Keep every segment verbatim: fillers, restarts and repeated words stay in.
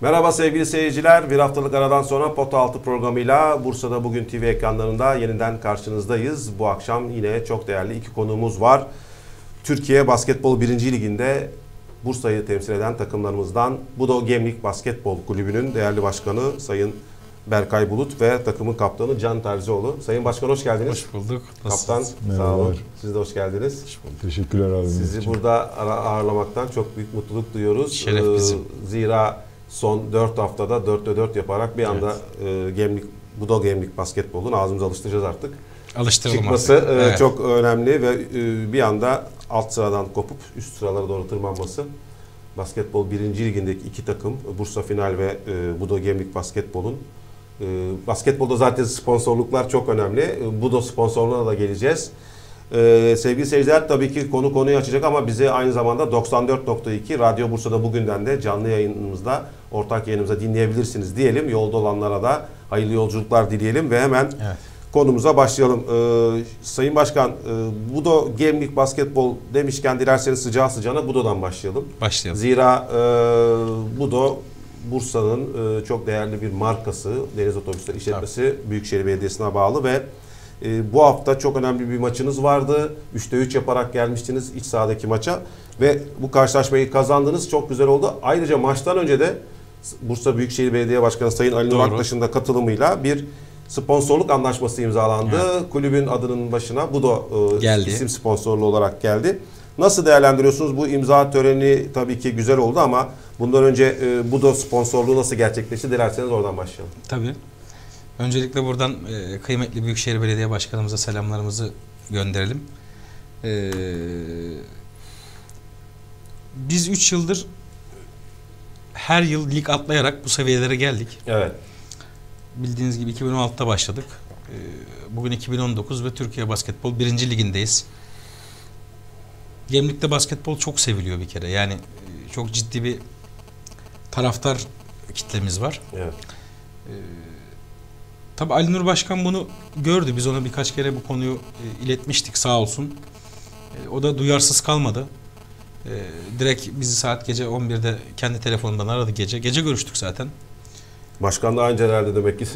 Merhaba sevgili seyirciler. Bir haftalık aradan sonra Pota altı programıyla Bursa'da bugün T V ekranlarında yeniden karşınızdayız. Bu akşam yine çok değerli iki konuğumuz var. Türkiye Basketbol birinci Ligi'nde Bursa'yı temsil eden takımlarımızdan BUDO Gemlik Basketbol Kulübü'nün değerli başkanı Sayın Berkay Bulut ve takımın kaptanı Can Terzioğlu. Sayın Başkan hoş geldiniz. Hoş bulduk. Kaptan sağ olun. Siz de hoş geldiniz. Hoş bulduk. Teşekkürler abi. Sizi için burada ağırlamaktan çok büyük mutluluk duyuyoruz. Şeref bizim. Zira son dört haftada dörtte dört yaparak bir anda evet. Gemlik, BUDO Gemlik Basketbol'un ağzımıza alıştıracağız artık. Alıştıralım çıkması artık. Evet. Çok önemli ve bir anda alt sıradan kopup üst sıralara doğru tırmanması. Basketbol birinci Ligi'ndeki iki takım Bursa Final ve BUDO Gemlik Basketbol'un. Basketbolda zaten sponsorluklar çok önemli. BUDO sponsorluğuna da geleceğiz. Sevgili seyirciler, tabii ki konu konuyu açacak ama bizi aynı zamanda doksan dört nokta iki Radyo Bursa'da bugünden de canlı yayınımızda, ortak yayınımıza dinleyebilirsiniz diyelim. Yolda olanlara da hayırlı yolculuklar dileyelim ve hemen evet. konumuza başlayalım. Ee, Sayın Başkan, e, BUDO Gemlik Basketbol demişken dilerseniz sıcağı sıcağına BUDO'dan başlayalım. Başlayalım. Zira e, BUDO Bursa'nın e, çok değerli bir markası, Deniz Otobüsleri İşletmesi Tabii. Büyükşehir Belediyesi'ne bağlı ve e, bu hafta çok önemli bir maçınız vardı. üçte üç yaparak gelmiştiniz iç sahadaki maça ve bu karşılaşmayı kazandınız. Çok güzel oldu. Ayrıca maçtan önce de Bursa Büyükşehir Belediye Başkanı Sayın Alinur Başkan'ın da katılımıyla bir sponsorluk anlaşması imzalandı. Evet. Kulübün adının başına BUDO e, isim sponsorluğu olarak geldi. Nasıl değerlendiriyorsunuz? Bu imza töreni tabii ki güzel oldu ama bundan önce e, BUDO sponsorluğu nasıl gerçekleşti? Dilerseniz oradan başlayalım. Tabii. Öncelikle buradan e, kıymetli Büyükşehir Belediye Başkanımıza selamlarımızı gönderelim. E, biz üç yıldır her yıl lig atlayarak bu seviyelere geldik. Evet. Bildiğiniz gibi iki bin on altıda başladık. Bugün iki bin on dokuz ve Türkiye Basketbol birinci Ligindeyiz. Gemlik'te basketbol çok seviliyor bir kere. Yani çok ciddi bir taraftar kitlemiz var. Evet. Ee, tabii Alinur Başkan bunu gördü. Biz ona birkaç kere bu konuyu iletmiştik sağ olsun. O da duyarsız kalmadı. Ee, direkt bizi saat gece on birde kendi telefonundan aradı gece. Gece görüştük zaten. Başkan daha önce herhalde demek ki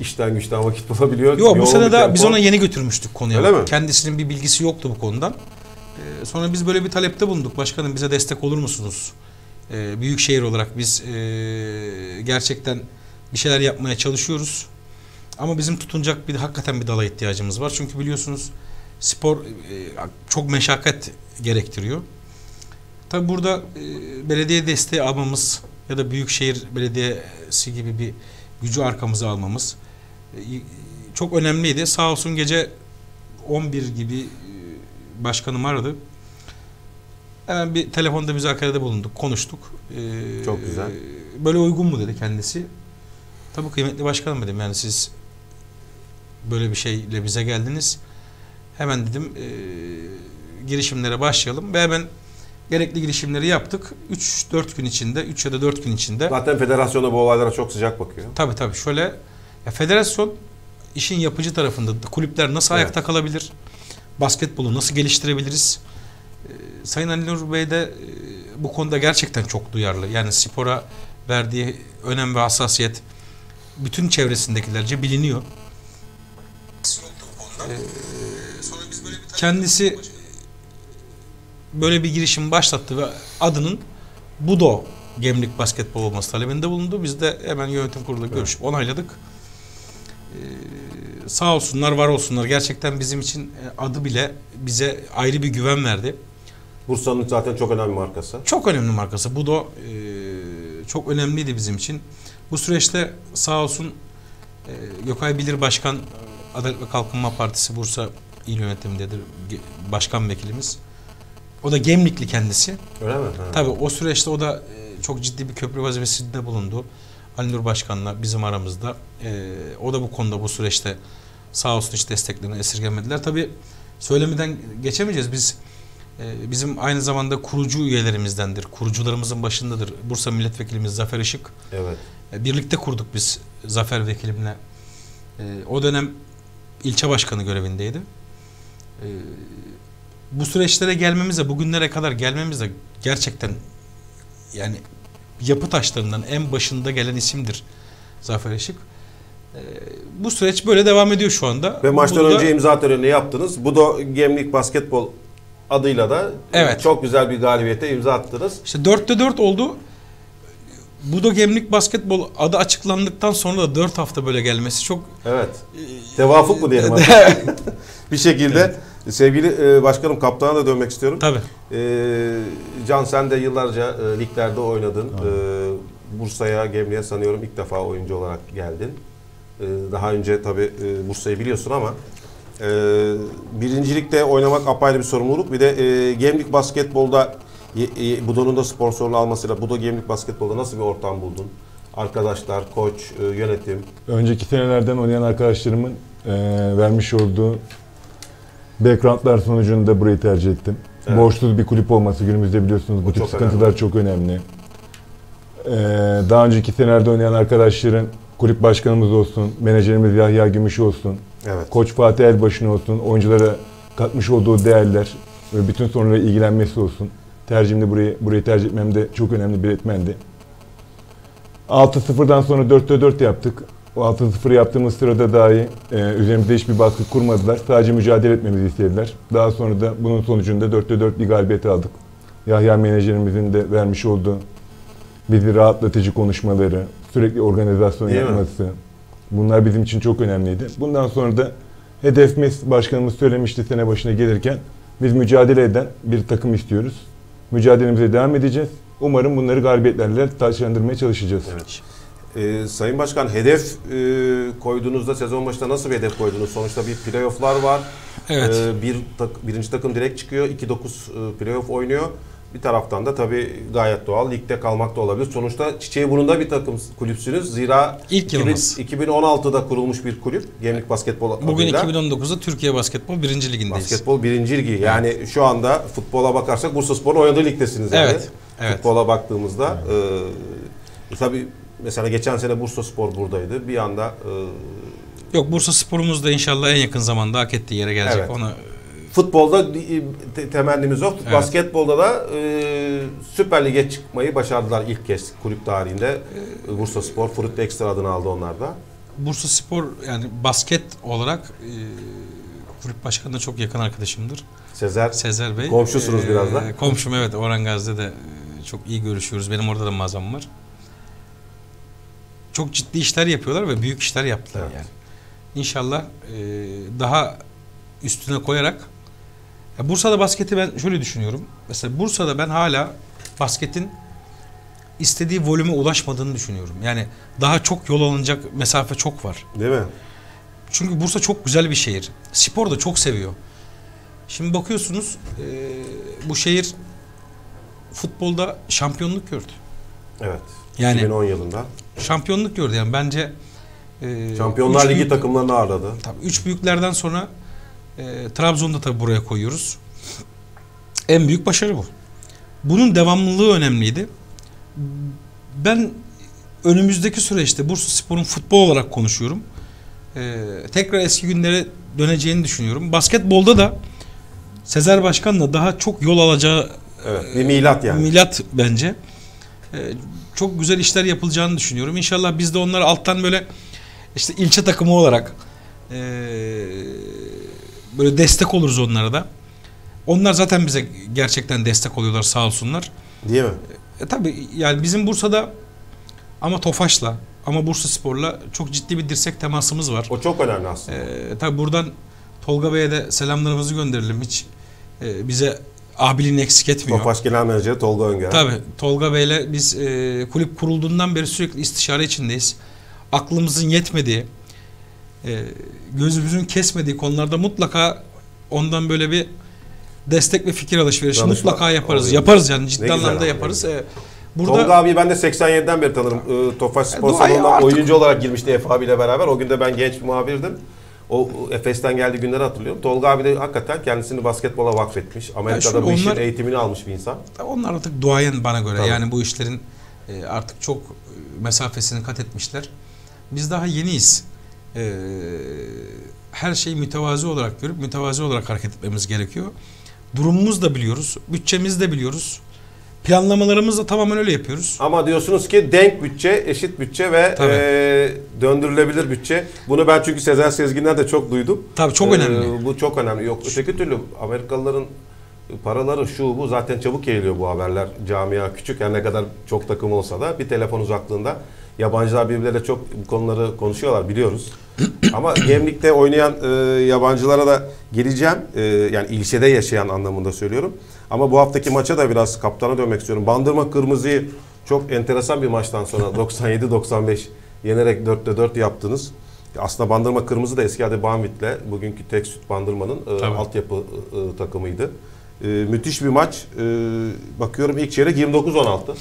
işten güçten vakit bulabiliyor. Yok, bu sene de biz ona yeni götürmüştük konuya. Öyle mi? Kendisinin bir bilgisi yoktu bu konudan. Ee, sonra biz böyle bir talepte bulunduk. Başkanım bize destek olur musunuz? Ee, Büyükşehir olarak biz e, gerçekten bir şeyler yapmaya çalışıyoruz. Ama bizim tutunacak bir hakikaten bir dala ihtiyacımız var. Çünkü biliyorsunuz spor e, çok meşakkat gerektiriyor. Tabi burada e, belediye desteği almamız ya da Büyükşehir Belediyesi gibi bir gücü arkamıza almamız çok önemliydi. Sağ olsun gece on bir gibi başkanım aradı. Hemen bir telefonda müzakerede bulunduk, konuştuk. Çok güzel. Böyle uygun mu dedi kendisi. Tabii kıymetli başkanım dedim, yani siz böyle bir şeyle bize geldiniz. Hemen dedim girişimlere başlayalım ve hemen gerekli girişimleri yaptık. üç dört gün içinde, üç ya da dört gün içinde. Zaten federasyonda bu olaylara çok sıcak bakıyor. Tabii tabii. Şöyle, ya federasyon işin yapıcı tarafında. Kulüpler nasıl evet. ayakta kalabilir? Basketbolu nasıl geliştirebiliriz? Ee, Sayın Alinur Bey de e, bu konuda gerçekten çok duyarlı. Yani spora verdiği önem ve hassasiyet bütün çevresindekilerce biliniyor. Ee, kendisi böyle bir girişim başlattı ve adının BUDO Gemlik Basketbol olması talebinde bulundu. Biz de hemen yönetim kuruluyla görüşüp evet. onayladık. Ee, sağ olsunlar, var olsunlar. Gerçekten bizim için adı bile bize ayrı bir güven verdi. Bursa'nın zaten çok önemli markası. Çok önemli markası. BUDO e, çok önemliydi bizim için. Bu süreçte sağ olsun e, Gökay Bilir Başkan, Adalet ve Kalkınma Partisi Bursa İl Yönetimindedir başkan vekilimiz. O da Gemlikli kendisi. Öyle mi? Ha. Tabii o süreçte o da çok ciddi bir köprü vazifesinde bulundu. Alinur Başkan'la bizim aramızda. Ee, o da bu konuda bu süreçte sağ olsun hiç desteklerini esirgemediler. Tabii söylemeden geçemeyeceğiz. Biz e, bizim aynı zamanda kurucu üyelerimizdendir. Kurucularımızın başındadır. Bursa Milletvekilimiz Zafer Işık. Evet. E, birlikte kurduk biz Zafer Vekilimle. E, o dönem ilçe başkanı görevindeydi. E, Bu süreçlere gelmemize, bugünlere kadar gelmemize gerçekten yani yapı taşlarından en başında gelen isimdir Zafer Işık. Ee, bu süreç böyle devam ediyor şu anda. Ve maçtan Budo'da, önce imza töreni yaptınız. BUDO Gemlik Basketbol adıyla da evet, çok güzel bir galibiyete imza attınız. İşte dörtte dört oldu. BUDO Gemlik Basketbol adı açıklandıktan sonra da dört hafta böyle gelmesi çok... Evet. Tevafuk mu diyelim artık? Bir şekilde... Evet. Sevgili başkanım, kaptana da dönmek istiyorum. Tabii. Ee, Can, sen de yıllarca liglerde oynadın. Ee, Bursa'ya, Gemli'ye sanıyorum ilk defa oyuncu olarak geldin. Ee, daha önce tabii Bursa'yı biliyorsun ama e, birincilikte oynamak apayrı bir sorumluluk. Bir de e, Gemlik Basketbol'da e, e, Budo'nun da sponsorluğu almasıyla Budo Gemlik Basketbol'da nasıl bir ortam buldun? Arkadaşlar, koç, e, yönetim. Önceki senelerden oynayan arkadaşlarımın e, vermiş olduğu backgroundlar sonucunda burayı tercih ettim. Evet. Borçsuz bir kulüp olması, günümüzde biliyorsunuz bu o tip çok sıkıntılar önemli. Çok önemli. Ee, daha önceki senelerde oynayan arkadaşların, kulüp başkanımız olsun, menajerimiz Yahya Gümüş olsun, evet, koç Fatih Elbaşı olsun, oyunculara katmış olduğu değerler ve bütün sorunlara ilgilenmesi olsun. Tercihimde burayı, burayı tercih etmem de çok önemli bir etmendi. altı sıfırdan sonra dörtte dört yaptık. O altı sıfır yaptığımız sırada dahi e, üzerimizde hiçbir baskı kurmadılar. Sadece mücadele etmemizi istediler. Daha sonra da bunun sonucunda dörtte dört bir galibiyet aldık. Yahya menajerimizin de vermiş olduğu bizi rahatlatıcı konuşmaları, sürekli organizasyon değil yapması. Mi? Bunlar bizim için çok önemliydi. Bundan sonra da hedefimiz, başkanımız söylemişti sene başına gelirken, biz mücadele eden bir takım istiyoruz. Mücadelemize devam edeceğiz. Umarım bunları galibiyetlerle taçlandırmaya çalışacağız. Evet. Ee, Sayın Başkan, hedef e, koyduğunuzda sezon başında nasıl bir hedef koydunuz? Sonuçta bir playoff'lar var. Evet. Ee, bir tak, birinci takım direkt çıkıyor, iki dokuz e, playoff oynuyor. Bir taraftan da tabii gayet doğal ligde kalmak da olabilir. Sonuçta çiçeği burnunda bir takım kulüpsünüz. Zira İlk iki bin on altıda kurulmuş bir kulüp. Gemlik Basketbol adıyla. Bugün iki bin on dokuzda Türkiye Basketbol birinci Ligindeyiz. Basketbol birinci Ligi. Yani evet, şu anda futbola bakarsak Bursaspor'un oynadığı ligdesiniz. Yani. Evet. Evet. Futbola baktığımızda evet, e, tabii mesela geçen sene Bursa Spor buradaydı. Bir anda... E... Yok, Bursa Spor'umuz da inşallah en yakın zamanda hak ettiği yere gelecek. Evet. Ona... Futbolda te temennimiz yok. Evet. Basketbolda da e, Süper Lig'e çıkmayı başardılar ilk kez kulüp tarihinde. E, Bursa Spor, Frutti Extra adını aldı onlar da. Bursa Spor, yani basket olarak e, kulüp başkanına çok yakın arkadaşımdır. Sezer, Sezer Bey. Komşusunuz e, biraz da. Komşum, evet. Orangazi'de de çok iyi görüşüyoruz. Benim orada da mağazam var. Çok ciddi işler yapıyorlar ve büyük işler yaptılar, evet, yani. İnşallah e, daha üstüne koyarak. Ya Bursa'da basketi ben şöyle düşünüyorum. Mesela Bursa'da ben hala basketin istediği volüme ulaşmadığını düşünüyorum. Yani daha çok yol alınacak mesafe çok var. Değil mi? Çünkü Bursa çok güzel bir şehir. Spor da çok seviyor. Şimdi bakıyorsunuz e, bu şehir futbolda şampiyonluk gördü. Evet. Yani iki bin on yılında. Şampiyonluk gördü yani, bence e, Şampiyonlar Ligi büyük, takımlarını ağırladı. Tabii üç büyüklerden sonra e, Trabzon'da tabii buraya koyuyoruz. En büyük başarı bu. Bunun devamlılığı önemliydi. Ben önümüzdeki süreçte Bursaspor'un futbol olarak konuşuyorum. E, tekrar eski günlere döneceğini düşünüyorum. Basketbolda da Sezer Başkan'la daha çok yol alacağı, evet, bir milat yani. Milat bence. E, Çok güzel işler yapılacağını düşünüyorum. İnşallah biz de onları alttan böyle işte ilçe takımı olarak e, böyle destek oluruz onlara da. Onlar zaten bize gerçekten destek oluyorlar, sağ olsunlar. Değil mi? E, tabii yani bizim Bursa'da ama Tofaş'la ama Bursaspor'la çok ciddi bir dirsek temasımız var. O çok önemli aslında. E, tabii buradan Tolga Bey'e de selamlarımızı gönderelim. Hiç e, bize abiliğini eksik etmiyor. Tofaş Genel Menajeri Tolga Önger. Tabii. Tolga Bey'le biz e, kulüp kurulduğundan beri sürekli istişare içindeyiz. Aklımızın yetmediği, e, gözümüzün kesmediği konularda mutlaka ondan böyle bir destek ve fikir alışverişi Danışma, mutlaka yaparız. Olabilir. Yaparız yani, ciddi anlamda abi, yaparız. E, burada, Tolga abi ben de seksen yediden beri tanırım. E, Tofaş Spor Salonu'na oyuncu olarak girmişti Efe abiyle beraber. O gün de ben genç bir muhabirdim. O Efes'ten geldiği günleri hatırlıyorum. Tolga abi de hakikaten kendisini basketbola vakfetmiş. Amerika'da bu işin eğitimini almış bir insan. Onlar artık duayen bana göre. Tabii. Yani bu işlerin artık çok mesafesini kat etmişler. Biz daha yeniyiz. Her şeyi mütevazi olarak görüp mütevazi olarak hareket etmemiz gerekiyor. Durumumuzu da biliyoruz. Bütçemizi de biliyoruz. Planlamalarımızı da tamamen öyle yapıyoruz. Ama diyorsunuz ki denk bütçe, eşit bütçe ve e, döndürülebilir bütçe. Bunu ben çünkü Sezer Sezgin'den de çok duydum. Tabii çok ee, önemli. Bu çok önemli. Yok öteki türlü Amerikalıların paraları şu bu zaten çabuk yayılıyor bu haberler. Camia küçük her yani ne kadar çok takım olsa da bir telefon uzaklığında. Yabancılar birbirleriyle çok bu konuları konuşuyorlar biliyoruz. Ama Gemlik'te oynayan e, yabancılara da geleceğim. E, yani ilçede yaşayan anlamında söylüyorum. Ama bu haftaki maça da biraz kaptana dönmek istiyorum. Bandırma Kırmızı'yı çok enteresan bir maçtan sonra doksan yedi doksan beş yenerek dörtte dört yaptınız. Aslında Bandırma Kırmızı da eski adı Banvit'le bugünkü tek süt Bandırma'nın e, altyapı e, takımıydı. E, müthiş bir maç. E, bakıyorum ilk çeyrek yirmi dokuz on altı.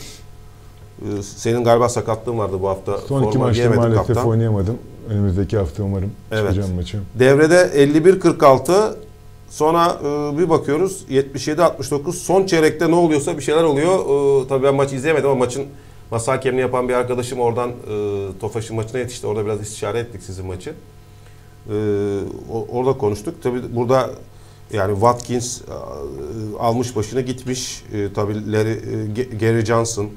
Senin galiba sakatlığın vardı bu hafta. Son iki maçta maalesef kaptan. Oynayamadım. Önümüzdeki hafta umarım evet. çıkacağım maçı. Devrede elli bir kırk altı. Sonra bir bakıyoruz yetmiş yedi altmış dokuz. Son çeyrekte ne oluyorsa bir şeyler oluyor. Tabii ben maçı izleyemedim ama maçın masa hakemliği yapan bir arkadaşım oradan Tofaş'ın maçına yetişti. Orada biraz istişare ettik sizin maçı. Orada konuştuk. Tabii burada yani Watkins almış başını gitmiş. Tabii Gary Johnson.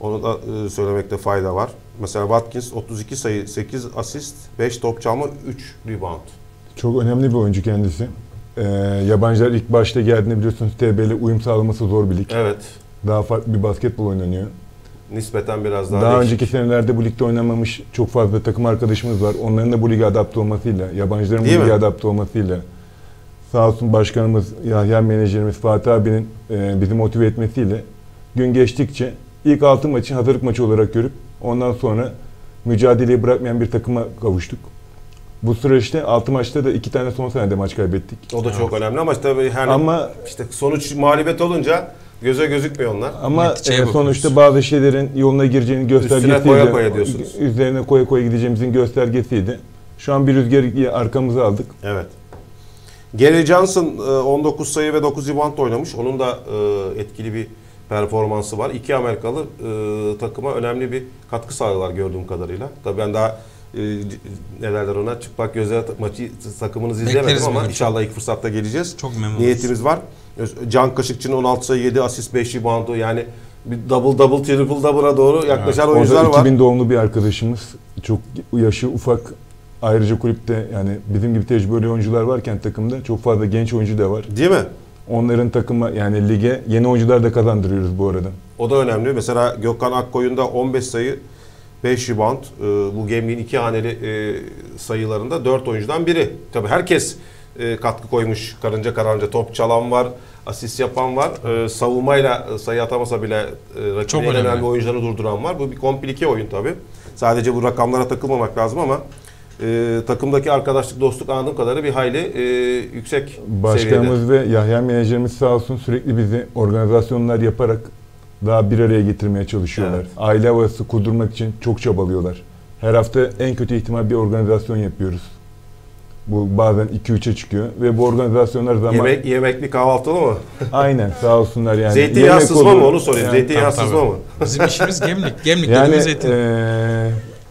Onu da söylemekte fayda var. Mesela Watkins otuz iki sayı, sekiz asist, beş top çalma, üç rebound. Çok önemli bir oyuncu kendisi. Ee, yabancılar ilk başta geldiğinde biliyorsunuz T B'yle uyum sağlaması zor bir lig. Evet. Daha farklı bir basketbol oynanıyor. Nispeten biraz daha. Daha önceki senelerde bu ligde oynamamış çok fazla takım arkadaşımız var. Onların da bu lige adapte olmasıyla, yabancıların Değil bu lige adapte olmasıyla. Sağ olsun başkanımız, Yahya menajerimiz Fatih abinin e, bizi motive etmesiyle gün geçtikçe İlk altı maçı hazırlık maçı olarak görüp ondan sonra mücadeleyi bırakmayan bir takıma kavuştuk. Bu süreçte altı maçta da iki tane son senede maç kaybettik. O da çok evet. önemli ama tabii her ama işte sonuç mağlubiyet olunca göze gözükmüyor onlar. Ama e, sonuçta bazı şeylerin yoluna gireceğinin göstergesiydi. Üstüne koya koya diyorsunuz. Üzerine koya koya gideceğimizin göstergesiydi. Şu an bir rüzgarı arkamıza aldık. Evet. Gary Johnson on dokuz sayı ve dokuz rebound oynamış. Onun da etkili bir performansı var. İki Amerikalı e, takıma önemli bir katkı sağlıyorlar gördüğüm kadarıyla. Tabii ben daha e, nelerler ona çıplak gözle maçı takımınızı izlemedim Bekleriz ama inşallah ilk fırsatta geleceğiz. Çok memnunuz. Niyetimiz var. Can Kaşıkçı'nın on altı sayı, yedi asist, beş reboundu yani bir double double triple double'a doğru yaklaşan evet, oyuncular var. iki bin doğumlu bir arkadaşımız. Çok yaşı ufak. Ayrıca kulüpte yani bizim gibi tecrübeli oyuncular varken takımda çok fazla genç oyuncu da var. Değil mi? Onların takıma yani lige yeni oyuncular da kazandırıyoruz bu arada. O da önemli. Mesela Gökhan Akkoyun'da on beş sayı, beş rebound. Ee, bu Gemlik'in iki haneli e, sayılarında dört oyuncudan biri. Tabii herkes e, katkı koymuş. Karınca karınca top çalan var, asist yapan var. Ee, savunmayla sayı atamasa bile e, rakibine önemli oyuncuları durduran var. Bu bir komplike oyun tabii. Sadece bu rakamlara takılmamak lazım ama Ee, takımdaki arkadaşlık, dostluk anladığım kadarıyla bir hayli e, yüksek Başkanımız seviyede. Ve Yahya menajerimiz sağ olsun sürekli bizi organizasyonlar yaparak daha bir araya getirmeye çalışıyorlar. Evet. Aile havası kurdurmak için çok çabalıyorlar. Her hafta en kötü ihtimal bir organizasyon yapıyoruz. Bu bazen iki üçe çıkıyor ve bu organizasyonlar zaman... Yemek, yemekli kahvaltılı mı? Aynen sağ olsunlar yani. Zeytinyağı sızma mı onu sorayım. Yani, zeytinyağı sızma mı? Bizim işimiz Gemlik. Gemlik yani, dediğimiz zeytin. Ee...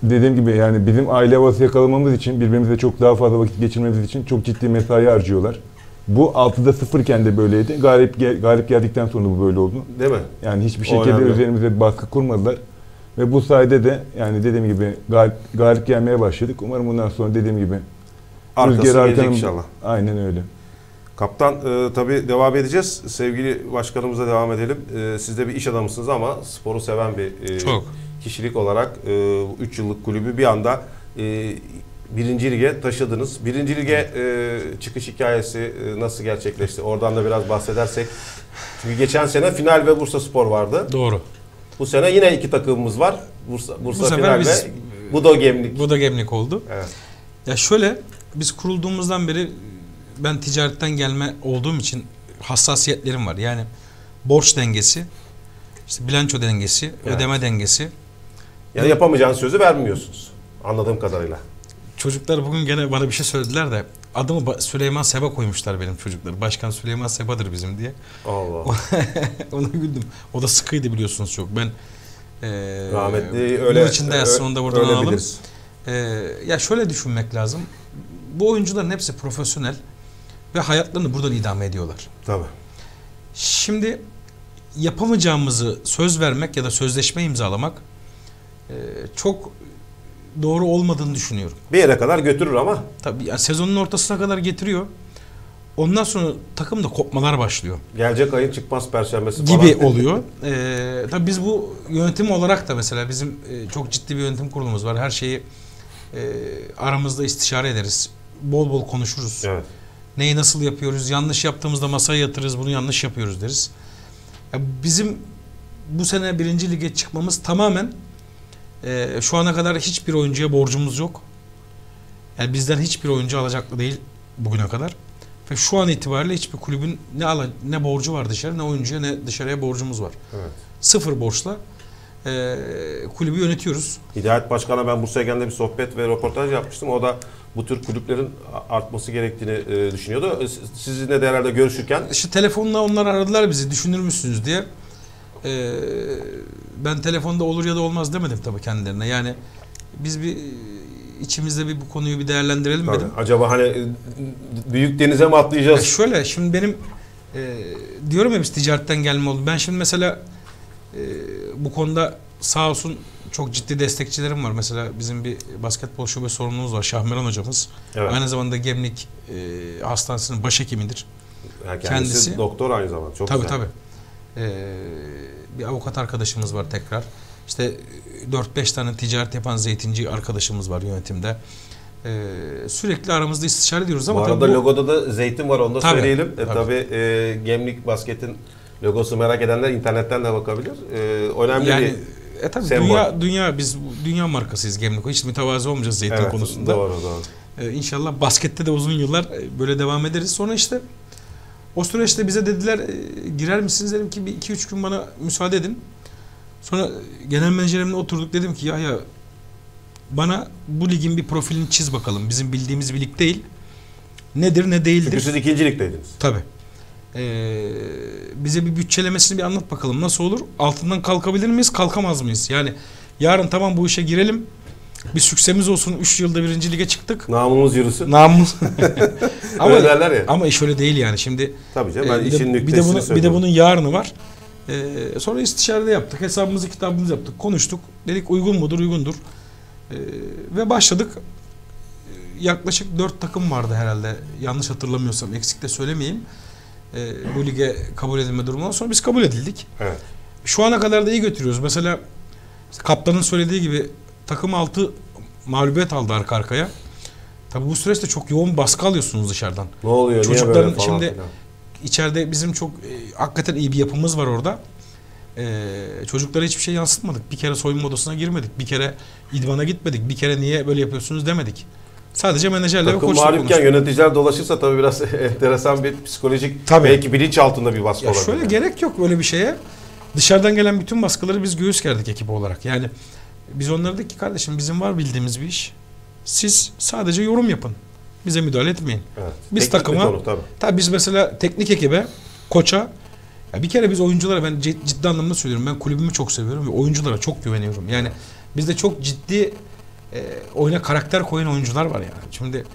Dediğim gibi yani bizim aile havası yakalamamız için, birbirimize çok daha fazla vakit geçirmemiz için çok ciddi mesai harcıyorlar. Bu altıda sıfır iken de böyleydi. Galip gel, galip geldikten sonra bu böyle oldu. Değil mi? Yani hiçbir şekilde üzerimize baskı kurmadılar. Ve bu sayede de yani dediğim gibi galip, galip gelmeye başladık. Umarım bundan sonra dediğim gibi rüzgarı arkanın... inşallah. Aynen öyle. Kaptan e, tabii devam edeceğiz. Sevgili başkanımıza devam edelim. E, siz de bir iş adamısınız ama sporu seven bir... E, çok. Kişilik olarak üç e, yıllık kulübü bir anda e, birinci lige taşıdınız. Birinci lige e, çıkış hikayesi e, nasıl gerçekleşti? Oradan da biraz bahsedersek. Çünkü geçen sene final ve Bursa Spor vardı. Doğru. Bu sene yine iki takımımız var. Bursa, Bursa Bu final biz, ve BUDO Gemlik. BUDO Gemlik oldu. Evet. Ya şöyle biz kurulduğumuzdan beri ben ticaretten gelme olduğum için hassasiyetlerim var. Yani borç dengesi, işte bilanço dengesi, evet. ödeme dengesi. Yani yapamayacağınız sözü vermiyorsunuz. Anladığım kadarıyla. Çocuklar bugün gene bana bir şey söylediler de adımı Süleyman Seba koymuşlar benim çocuklar. Başkan Süleyman Seba'dır bizim diye. Allah. Ona güldüm. O da sıkıydı biliyorsunuz çok. Ben e, rahmetli öyle içinde yatsın onu da buradan alalım. E, ya şöyle düşünmek lazım. Bu oyuncuların hepsi profesyonel ve hayatlarını buradan idame ediyorlar. Tabii. Şimdi yapamayacağımızı söz vermek ya da sözleşme imzalamak e, çok doğru olmadığını düşünüyorum. Bir yere kadar götürür ama. Tabii yani sezonun ortasına kadar getiriyor. Ondan sonra takımda kopmalar başlıyor. Gelecek ayın çıkmaz perşembesi falan. Gibi oluyor. Ee, tabii biz bu yönetim olarak da mesela bizim e, çok ciddi bir yönetim kurulumuz var. Her şeyi e, aramızda istişare ederiz. Bol bol konuşuruz. Evet. Neyi nasıl yapıyoruz? Yanlış yaptığımızda masaya yatırırız. Bunu yanlış yapıyoruz deriz. Ya bizim bu sene birinci lige çıkmamız tamamen e, şu ana kadar hiçbir oyuncuya borcumuz yok. Yani bizden hiçbir oyuncu alacaklı değil bugüne kadar. Ve şu an itibariyle hiçbir kulübün ne ala, ne borcu var dışarı, ne oyuncuya, ne dışarıya borcumuz var. Evet. Sıfır borçla e, kulübü yönetiyoruz. Hidayet Başkan'a ben Bursa'ya geldiğimde bir sohbet ve röportaj yapmıştım. O da bu tür kulüplerin artması gerektiğini e, düşünüyordu. Sizinle de herhalde görüşürken. İşte telefonla onlar aradılar bizi, düşünür müsünüz diye. E, ben telefonda olur ya da olmaz demedim tabii kendilerine. Yani biz bir... İçimizde bir bu konuyu bir değerlendirelim dedim. Acaba hani büyük denize mi atlayacağız? Ya şöyle şimdi benim e, diyorum ya biz ticaretten gelme oldu. Ben şimdi mesela e, bu konuda sağ olsun çok ciddi destekçilerim var. Mesela bizim bir basketbol şube sorumlumuz var. Şahmeran hocamız. Evet. Aynı zamanda Gemlik e, Hastanesi'nin başhekimidir. Yani kendisi, kendisi doktor aynı zamanda. Çok tabii güzel. Tabii. E, bir avukat arkadaşımız var tekrar. İşte dört beş tane ticaret yapan zeytinci arkadaşımız var yönetimde. Ee, sürekli aramızda istişare ediyoruz ama bu arada bu... logoda da zeytin var, onu da tabii, söyleyelim. Tabii, e, tabii e, Gemlik Basket'in logosu merak edenler internetten de bakabilir. E, önemli yani, bir e, tabii, dünya, dünya biz dünya markasıyız Gemlik. Hiç mütevazı olmayacağız zeytin evet, konusunda. Doğru, doğru. E, inşallah baskette de uzun yıllar böyle devam ederiz. Sonra işte o süreçte bize dediler e, girer misiniz? Dedim ki bir iki üç gün bana müsaade edin. Sonra genel menajerimle oturduk, dedim ki ya ya bana bu ligin bir profilini çiz bakalım. Bizim bildiğimiz bir lig değil. Nedir ne değildir. Çünkü siz ikinci ligdeydiniz. Tabii. Ee, bize bir bütçelemesini bir anlat bakalım. Nasıl olur? Altından kalkabilir miyiz? Kalkamaz mıyız? Yani yarın tamam bu işe girelim. Bir süksemiz olsun. üç yılda birinci lige çıktık. Namımız yürüsün. Namımız. ama, ama iş öyle değil yani. Şimdi tabii canım, ben e, işin bir, de bunu, bir de bunun yarını var. Ee, sonra istişarede yaptık. Hesabımızı kitabımızı yaptık. Konuştuk. Dedik uygun mudur? Uygundur. Ee, ve başladık. Yaklaşık dört takım vardı herhalde. Yanlış hatırlamıyorsam. Eksik de söylemeyeyim. Ee, bu lige kabul edilme durumundan sonra biz kabul edildik. Evet. Şu ana kadar da iyi götürüyoruz. Mesela işte kaptanın söylediği gibi takım altı mağlubiyet aldı arka arkaya. Tabii bu süreçte çok yoğun baskı alıyorsunuz dışarıdan. Ne oluyor? Çocukların niye böyle şimdi falan. İçeride bizim çok e, hakikaten iyi bir yapımız var orada. E, çocuklara hiçbir şey yansıtmadık. Bir kere soyunma odasına girmedik. Bir kere idmana gitmedik. Bir kere niye böyle yapıyorsunuz demedik. Sadece menajerle ve koçla konuştuk. Takım yöneticiler dolaşırsa tabii biraz enteresan bir psikolojik tabii. Belki bilinç altında bir baskı ya olabilir. Şöyle yani. Gerek yok böyle bir şeye. Dışarıdan gelen bütün baskıları biz göğüs gerdik ekip olarak. Yani biz onlara dedik ki kardeşim bizim var bildiğimiz bir iş. Siz sadece yorum yapın. Bize müdahale etmeyin. Evet, biz takıma, konu, tabii. Tabii biz mesela teknik ekibe, koça, ya bir kere biz oyunculara, ben ciddi anlamda söylüyorum, ben kulübümü çok seviyorum ve oyunculara çok güveniyorum. Yani bizde çok ciddi e, oyuna karakter koyan oyuncular var yani. Şimdi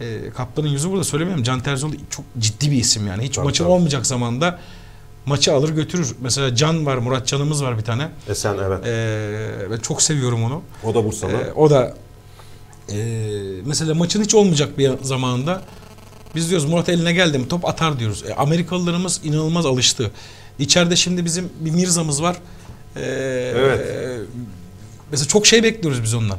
e, kaptanın yüzü burada söylemiyorum. Can Terzioğlu çok ciddi bir isim yani. Hiç tabii, maçı tabii. olmayacak zamanda maçı alır götürür. Mesela Can var, Murat Can'ımız var bir tane. E sen evet. E, ben çok seviyorum onu. O da Bursa'da. E, o da. Ee, mesela maçın hiç olmayacak bir zamanında biz diyoruz Murat eline geldi mi top atar diyoruz. E, Amerikalılarımız inanılmaz alıştı. İçeride şimdi bizim bir Mirza'mız var. Ee, evet. E, mesela çok şey bekliyoruz biz ondan.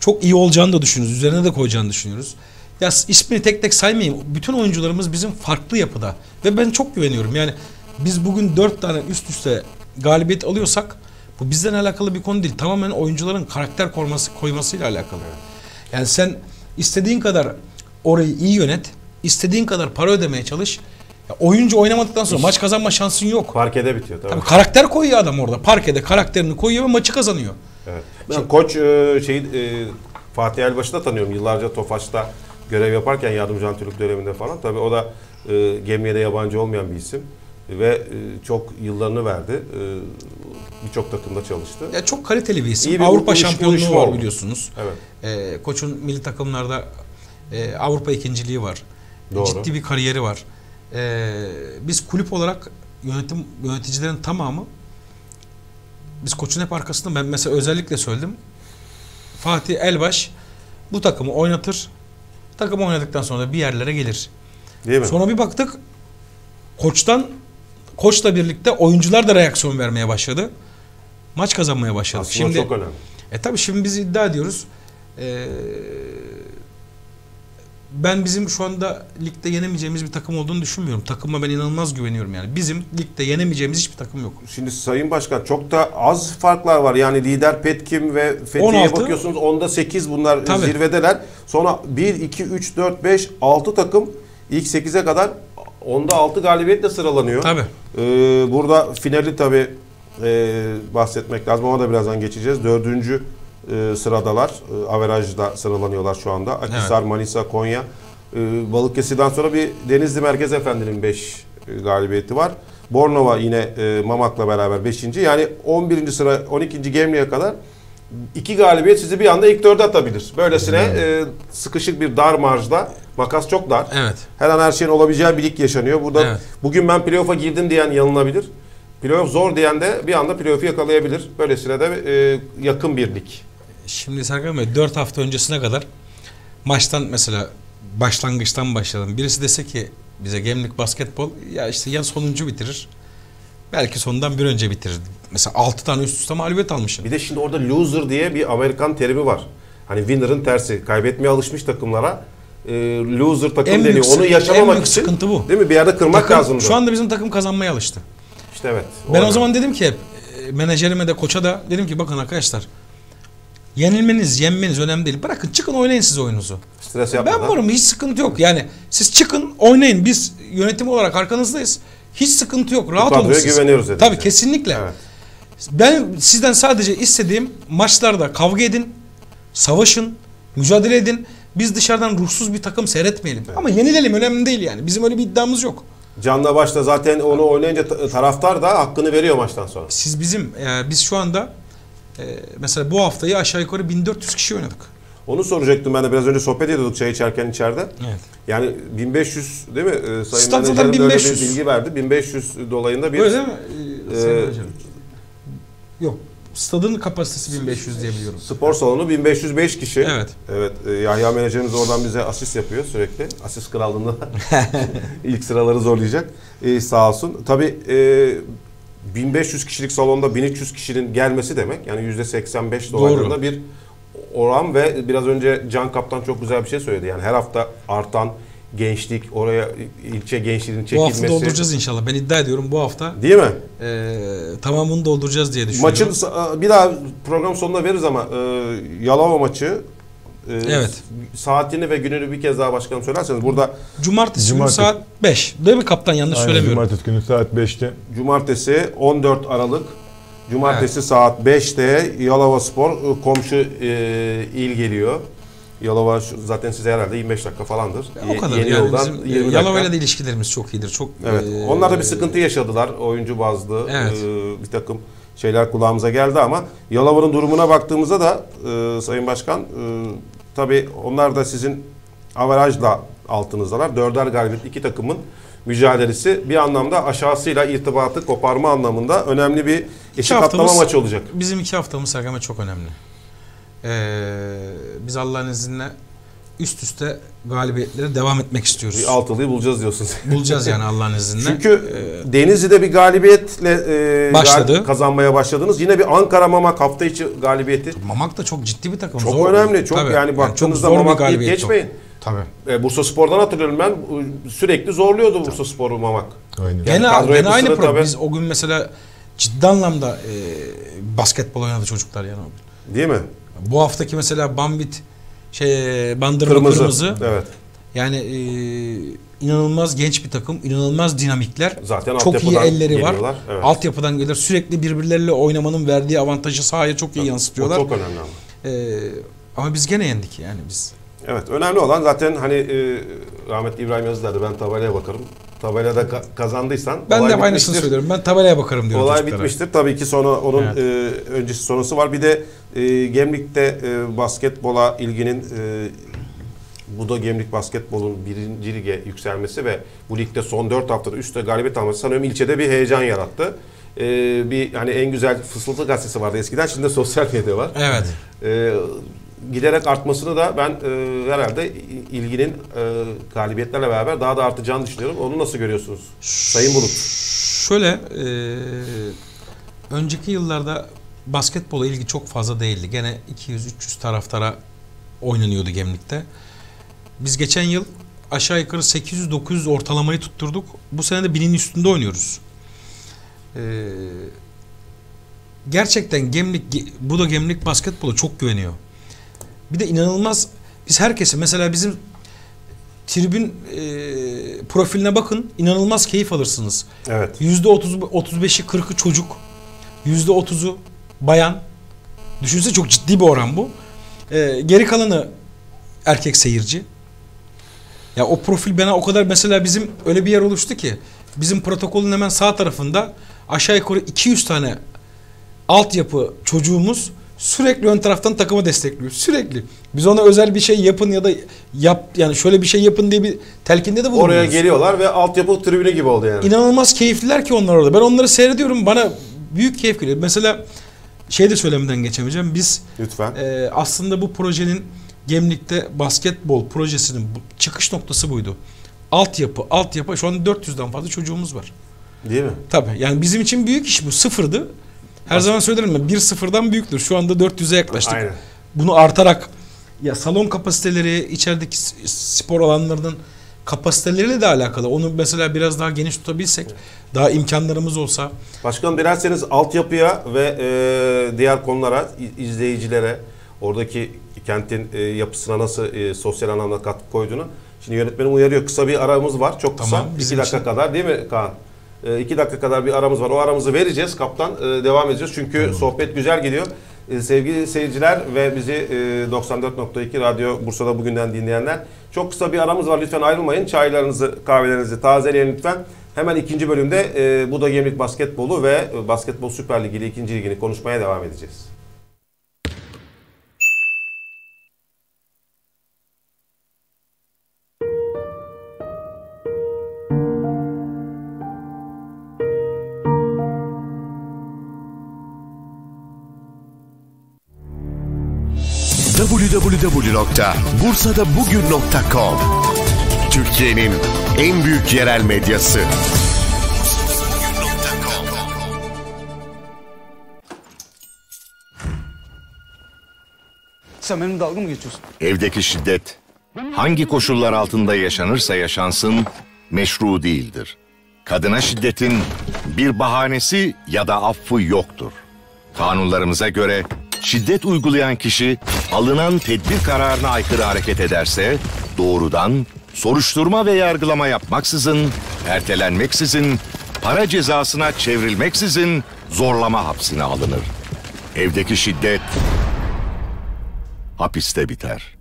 Çok iyi olacağını da düşünüyoruz. Üzerine de koyacağını düşünüyoruz. Ya ismini tek tek saymayayım. Bütün oyuncularımız bizim farklı yapıda. Ve ben çok güveniyorum. Yani biz bugün dört tane üst üste galibiyet alıyorsak bu bizden alakalı bir konu değil. Tamamen oyuncuların karakter koyması, koymasıyla alakalı. Evet. Yani sen istediğin kadar orayı iyi yönet, istediğin kadar para ödemeye çalış. Ya oyuncu oynamadıktan sonra hiç maç kazanma şansın yok. Parkede bitiyor tabii. Tabii karakter koyuyor adam orada. Parkede karakterini koyuyor ve maçı kazanıyor. Evet. Ben şimdi, koç şey Fatih Elbaşı da tanıyorum. Yıllarca Tofaş'ta görev yaparken yardımcı antrenörlük döneminde falan. Tabii o da Gemliğe de yabancı olmayan bir isim ve çok yıllarını verdi. Birçok takımda çalıştı. Ya çok kaliteli bir isim. Bir Avrupa iş, şampiyonluğu var oldu. Biliyorsunuz. Evet. E, koçun milli takımlarda e, Avrupa ikinciliği var. Doğru. Ciddi bir kariyeri var. E, biz kulüp olarak yönetim yöneticilerin tamamı biz koçun hep arkasında, ben mesela özellikle söyledim. Fatih Elbaş bu takımı oynatır. Takım oynadıktan sonra da bir yerlere gelir. Değil mi? Sonra bir baktık koçtan, koçla birlikte oyuncular da reaksiyon vermeye başladı. Maç kazanmaya başladı. Aslında şimdi, çok önemli. E tabii şimdi biz iddia ediyoruz. Ee, ben bizim şu anda ligde yenemeyeceğimiz bir takım olduğunu düşünmüyorum. Takıma ben inanılmaz güveniyorum yani. Bizim ligde yenemeyeceğimiz hiçbir takım yok. Şimdi Sayın Başkan çok da az farklar var. Yani lider Petkim ve Fethiye'ye bakıyorsunuz. Onda sekiz bunlar tabii. Zirvedeler. Sonra bir, iki, üç, dört, beş, altı takım ilk sekize kadar onda altı galibiyetle sıralanıyor. Tabii. Ee, burada finali tabii e, bahsetmek lazım. Ona da birazdan geçeceğiz. Dördüncü E, sıradalar. E, averajda sıralanıyorlar şu anda. Akisar, evet. Manisa, Konya. E, Balıkesir'den sonra bir Denizli Merkez Efendi'nin beş e, galibiyeti var. Bornova yine e, Mamak'la beraber beşinci Yani on birinci sıra on ikinci Gemliğe kadar iki galibiyet sizi bir anda ilk dörde atabilir. Böylesine e, sıkışık bir dar marjda. Makas çok dar. Evet. Her an her şeyin olabileceği bir lig yaşanıyor. Burada evet. Bugün ben playoff'a girdim diyen yanılabilir. Playoff zor diyen de bir anda playoff'u yakalayabilir. Böylesine de e, yakın bir lig. Şimdi Serkan Bey, dört hafta öncesine kadar maçtan mesela başlangıçtan başladım. Birisi dese ki bize Gemlik Basketbol ya işte ya sonuncu bitirir. Belki sonundan bir önce bitirir. Mesela altı tane üst üste mağlubiyet almışım. Bir de şimdi orada loser diye bir Amerikan terimi var. Hani winner'ın tersi. Kaybetmeye alışmış takımlara e, loser takım en deniyor. Onu yaşamamak en için. Sıkıntı bu. Değil mi? Bir yerde kırmak lazım. Şu anda bizim takım kazanmaya alıştı. İşte evet. Ben orada. O zaman dedim ki menajerime de koça da dedim ki bakın arkadaşlar, yenilmeniz, yenmeniz önemli değil. Bırakın çıkın oynayın siz oyununuzu. Stres yapmadan. Ben varım, hiç sıkıntı yok. Yani siz çıkın oynayın. Biz yönetim olarak arkanızdayız. Hiç sıkıntı yok. Rahat olun siz. Güveniyoruz dedim. Tabii kesinlikle. Evet. Ben sizden sadece istediğim maçlarda kavga edin, savaşın, mücadele edin. Biz dışarıdan ruhsuz bir takım seyretmeyelim. Evet. Ama yenilelim, önemli değil yani. Bizim öyle bir iddiamız yok. Canla başla zaten onu oynayınca taraftar da hakkını veriyor maçtan sonra. Siz bizim, yani biz şu anda mesela bu haftayı aşağı yukarı bin dört yüz kişi oynadık. Onu soracaktım ben de, biraz önce sohbet ediyorduk çay içerken içeride. Evet. Yani bin beş yüz değil mi? Sayın Stat'tan bin beş yüz bilgi verdi. bin beş yüz dolayında bir. Öyle değil mi? Ee, Yok. Stadın kapasitesi bin beş yüz diye biliyorum. Spor salonu bin beş yüz beş kişi. Evet. Evet. Yahya menajerimiz oradan bize asist yapıyor sürekli. Asist krallığında ilk sıraları zorlayacak. Ee, sağ olsun. Tabii e, bin beş yüz kişilik salonda bin üç yüz kişinin gelmesi demek. Yani yüzde seksen beş dolayında bir oran ve biraz önce Can Kaptan çok güzel bir şey söyledi. Yani her hafta artan gençlik, oraya ilçe gençliğinin çekilmesi. Bu hafta dolduracağız inşallah. Ben iddia ediyorum bu hafta. Değil mi? E, tamamını dolduracağız diye düşünüyorum. Maçın bir daha program sonuna veririz ama e, Yalova maçı e, evet. Saatini ve gününü bir kez daha başkanım söylerseniz burada. Cumartesi, Cumartesi. Günü saat beş. Değil mi kaptan? Yanlış aynen, söylemiyorum. Cumartesi günü saat beşte. Cumartesi on dört Aralık. Cumartesi evet. Saat beşte Yalova Spor komşu e, il geliyor. Yalova zaten size herhalde yirmi beş dakika falandır. Ya, o kadar. Yeni yani yoldan yirmi Yalova ile de ilişkilerimiz çok iyidir. Çok. Evet. E, Onlar da bir sıkıntı yaşadılar oyuncu bazlı. Evet. E, bir takım şeyler kulağımıza geldi ama Yalova'nın durumuna baktığımızda da e, Sayın Başkan e, tabii onlar da sizin averajla altınızdalar. Dörder galibiyet iki takımın mücadelesi bir anlamda aşağısıyla irtibatı koparma anlamında önemli bir eşik atlama maçı olacak. Bizim iki haftamız Serkan'a çok önemli. Ee, biz Allah'ın izniyle üst üste galibiyetlere devam etmek istiyoruz. Bir altılıyı bulacağız diyorsunuz. Bulacağız yani Allah'ın izniyle. Çünkü ee, Denizli'de bir galibiyetle e, başladı. Kazanmaya başladınız. Yine bir Ankara Mamak hafta içi galibiyeti. Mamak da çok ciddi bir takım. Çok zor önemli. Çok tabii. Yani baktığınızda yani Mamak deyip geçmeyin. Çok. Tabii. E, Bursa Spor'dan hatırlıyorum ben. Sürekli zorluyordu Bursa Spor'u Mamak. Aynen. Gene yani aynı problem. Biz o gün mesela ciddi anlamda e, basketbol oynadı çocuklar yani. Değil mi? Bu haftaki mesela Bambit şey Bandırma Kırmızı. Kırmızı. Evet. Yani e, inanılmaz genç bir takım, inanılmaz dinamikler. Zaten çok iyi elleri geliyorlar. Var. Evet. Altyapıdan gelir. Sürekli birbirleriyle oynamanın verdiği avantajı sahaya çok iyi evet. Yansıtıyorlar. O çok önemli ama. E, ama biz gene yendik yani biz. Evet, önemli olan zaten hani e, rahmetli İbrahim Yazı derdi, ben tabelaya bakarım. Tabelada ka kazandıysan ben de aynısını söylüyorum. Ben tabelaya bakarım diyorum. Olay çocuklara. Bitmiştir. Tabii ki sonra onun evet. e, öncesi sonrası var. Bir de e, Gemlik'te e, basketbola ilginin e, BUDO Gemlik Basketbol'un birinci lige yükselmesi ve bu ligde son dört haftada üstte galibiyet alması sanıyorum ilçede bir heyecan yarattı. Ee, bir hani en güzel fısıltı gazetesi vardı eskiden, şimdi de sosyal medya var. Evet. Ee, giderek artmasını da ben e, herhalde ilginin e, galibiyetlerle beraber daha da artacağını düşünüyorum. Onu nasıl görüyorsunuz Sayın Bulut? Şöyle, e, önceki yıllarda basketbola ilgi çok fazla değildi. Gene iki yüz üç yüz taraftara oynanıyordu Gemlik'te. Biz geçen yıl aşağı yukarı sekiz yüz dokuz yüz ortalamayı tutturduk. Bu sene de binin üstünde oynuyoruz. Ee, gerçekten Gemlik, BUDO Gemlik basketbola çok güveniyor. Bir de inanılmaz, biz herkesi, mesela bizim tribün e, profiline bakın, inanılmaz keyif alırsınız. Evet. yüzde otuz otuz beşi kırkı çocuk, yüzde otuzu bayan. Düşünsene, çok ciddi bir oran bu. Ee, geri kalanı erkek seyirci. Ya o profil bana o kadar, mesela bizim öyle bir yer oluştu ki bizim protokolün hemen sağ tarafında aşağı yukarı iki yüz tane altyapı çocuğumuz sürekli ön taraftan takımı destekliyor. Sürekli. Biz ona özel bir şey yapın ya da yap, yani şöyle bir şey yapın diye bir telkinde de bulunuyoruz. Oraya geliyorlar ve altyapı tribünü gibi oldu yani. İnanılmaz keyifliler ki onlar orada. Ben onları seyrediyorum. Bana büyük keyif geliyor. Mesela şey de söylemeden geçemeyeceğim. Biz lütfen. E, aslında bu projenin, Gemlik'te basketbol projesinin çıkış noktası buydu. Altyapı, altyapı. Şu an dört yüzden fazla çocuğumuz var. Değil mi? Tabii. Yani bizim için büyük iş bu. Sıfırdı. Her As zaman söylerim ben. Bir sıfırdan büyüktür. Şu anda dört yüze yaklaştık. Aynen. Bunu artarak, ya salon kapasiteleri, içerideki spor alanlarının kapasiteleriyle de alakalı. Onu mesela biraz daha geniş tutabilsek, daha imkanlarımız olsa. Başkanım, dilerseniz altyapıya ve e, diğer konulara, izleyicilere, oradaki kentin e, yapısına nasıl e, sosyal anlamda katkı koyduğunu. Şimdi yönetmenim uyarıyor. Kısa bir aramız var. Çok kısa. Tamam, iki dakika için kadar değil mi Kaan? E, iki dakika kadar bir aramız var. O aramızı vereceğiz. Kaptan e, devam edeceğiz. Çünkü tamam, sohbet güzel gidiyor. E, sevgili seyirciler ve bizi e, doksan dört nokta iki Radyo Bursa'da bugünden dinleyenler. Çok kısa bir aramız var. Lütfen ayrılmayın. Çaylarınızı, kahvelerinizi tazeleyin lütfen. Hemen ikinci bölümde e, BUDO Gemlik Basketbolu ve Basketbol Süper Ligi ile ikinci ligini konuşmaya devam edeceğiz. www nokta bursada bugün nokta com Türkiye'nin en büyük yerel medyası. Sen benimle dalga mı geçiyorsun? Evdeki şiddet hangi koşullar altında yaşanırsa yaşansın meşru değildir. Kadına şiddetin bir bahanesi ya da affı yoktur. Kanunlarımıza göre şiddet uygulayan kişi alınan tedbir kararına aykırı hareket ederse doğrudan soruşturma ve yargılama yapmaksızın, ertelenmeksizin, para cezasına çevrilmeksizin zorlama hapsine alınır. Evdeki şiddet hapiste biter.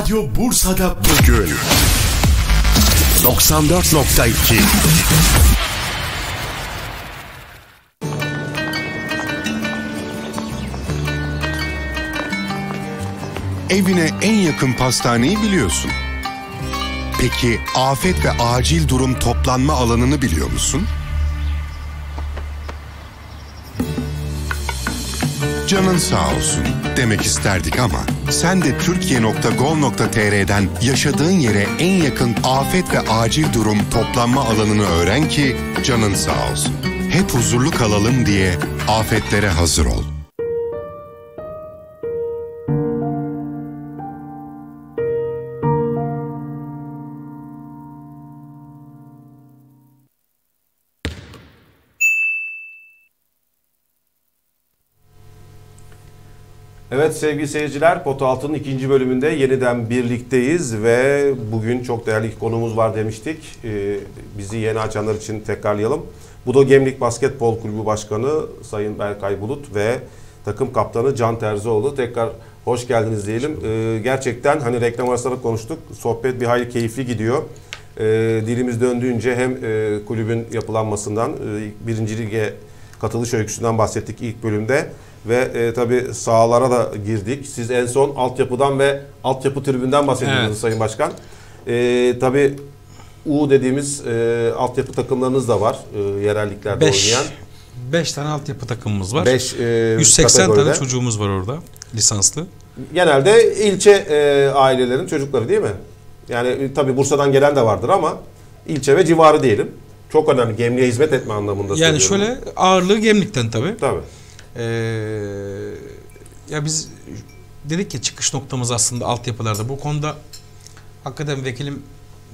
Radyo Bursa'da bugün doksan dört nokta iki. Evine en yakın pastaneyi biliyorsun. Peki afet ve acil durum toplanma alanını biliyor musun? Canın sağ olsun demek isterdik ama sen de Türkiye nokta gov nokta tr'den yaşadığın yere en yakın afet ve acil durum toplanma alanını öğren ki canın sağ olsun. Hep huzurlu kalalım diye afetlere hazır ol. Evet sevgili seyirciler, Pota Altı'nın ikinci bölümünde yeniden birlikteyiz ve bugün çok değerli konumuz var demiştik. Ee, bizi yeni açanlar için tekrarlayalım. BUDO Gemlik Basketbol Kulübü Başkanı Sayın Berkay Bulut ve takım kaptanı Can Terzioğlu. Tekrar hoş geldiniz diyelim. Ee, gerçekten hani reklam arasında konuştuk. Sohbet bir hayli keyifli gidiyor. Ee, dilimiz döndüğünce hem e, kulübün yapılanmasından, e, birinci lige katılış öyküsünden bahsettik ilk bölümde. Ve e, tabii sahalara da girdik. Siz en son altyapıdan ve altyapı tribünden bahsediyorsunuz, evet, Sayın Başkan. E, tabii U dediğimiz e, altyapı takımlarınız da var. E, yerelliklerde beş, oynayan. beş tane altyapı takımımız var. Beş, e, yüz seksen kategoride tane çocuğumuz var orada, lisanslı. Genelde ilçe e, ailelerin çocukları değil mi? Yani tabii Bursa'dan gelen de vardır ama ilçe ve civarı diyelim. Çok önemli, Gemliğe hizmet etme anlamında söylüyorum. Yani şöyle, ağırlığı Gemlik'ten tabii. Tabii. Ee, ya biz dedik ya, çıkış noktamız aslında altyapılarda. Bu konuda hakikaten vekilim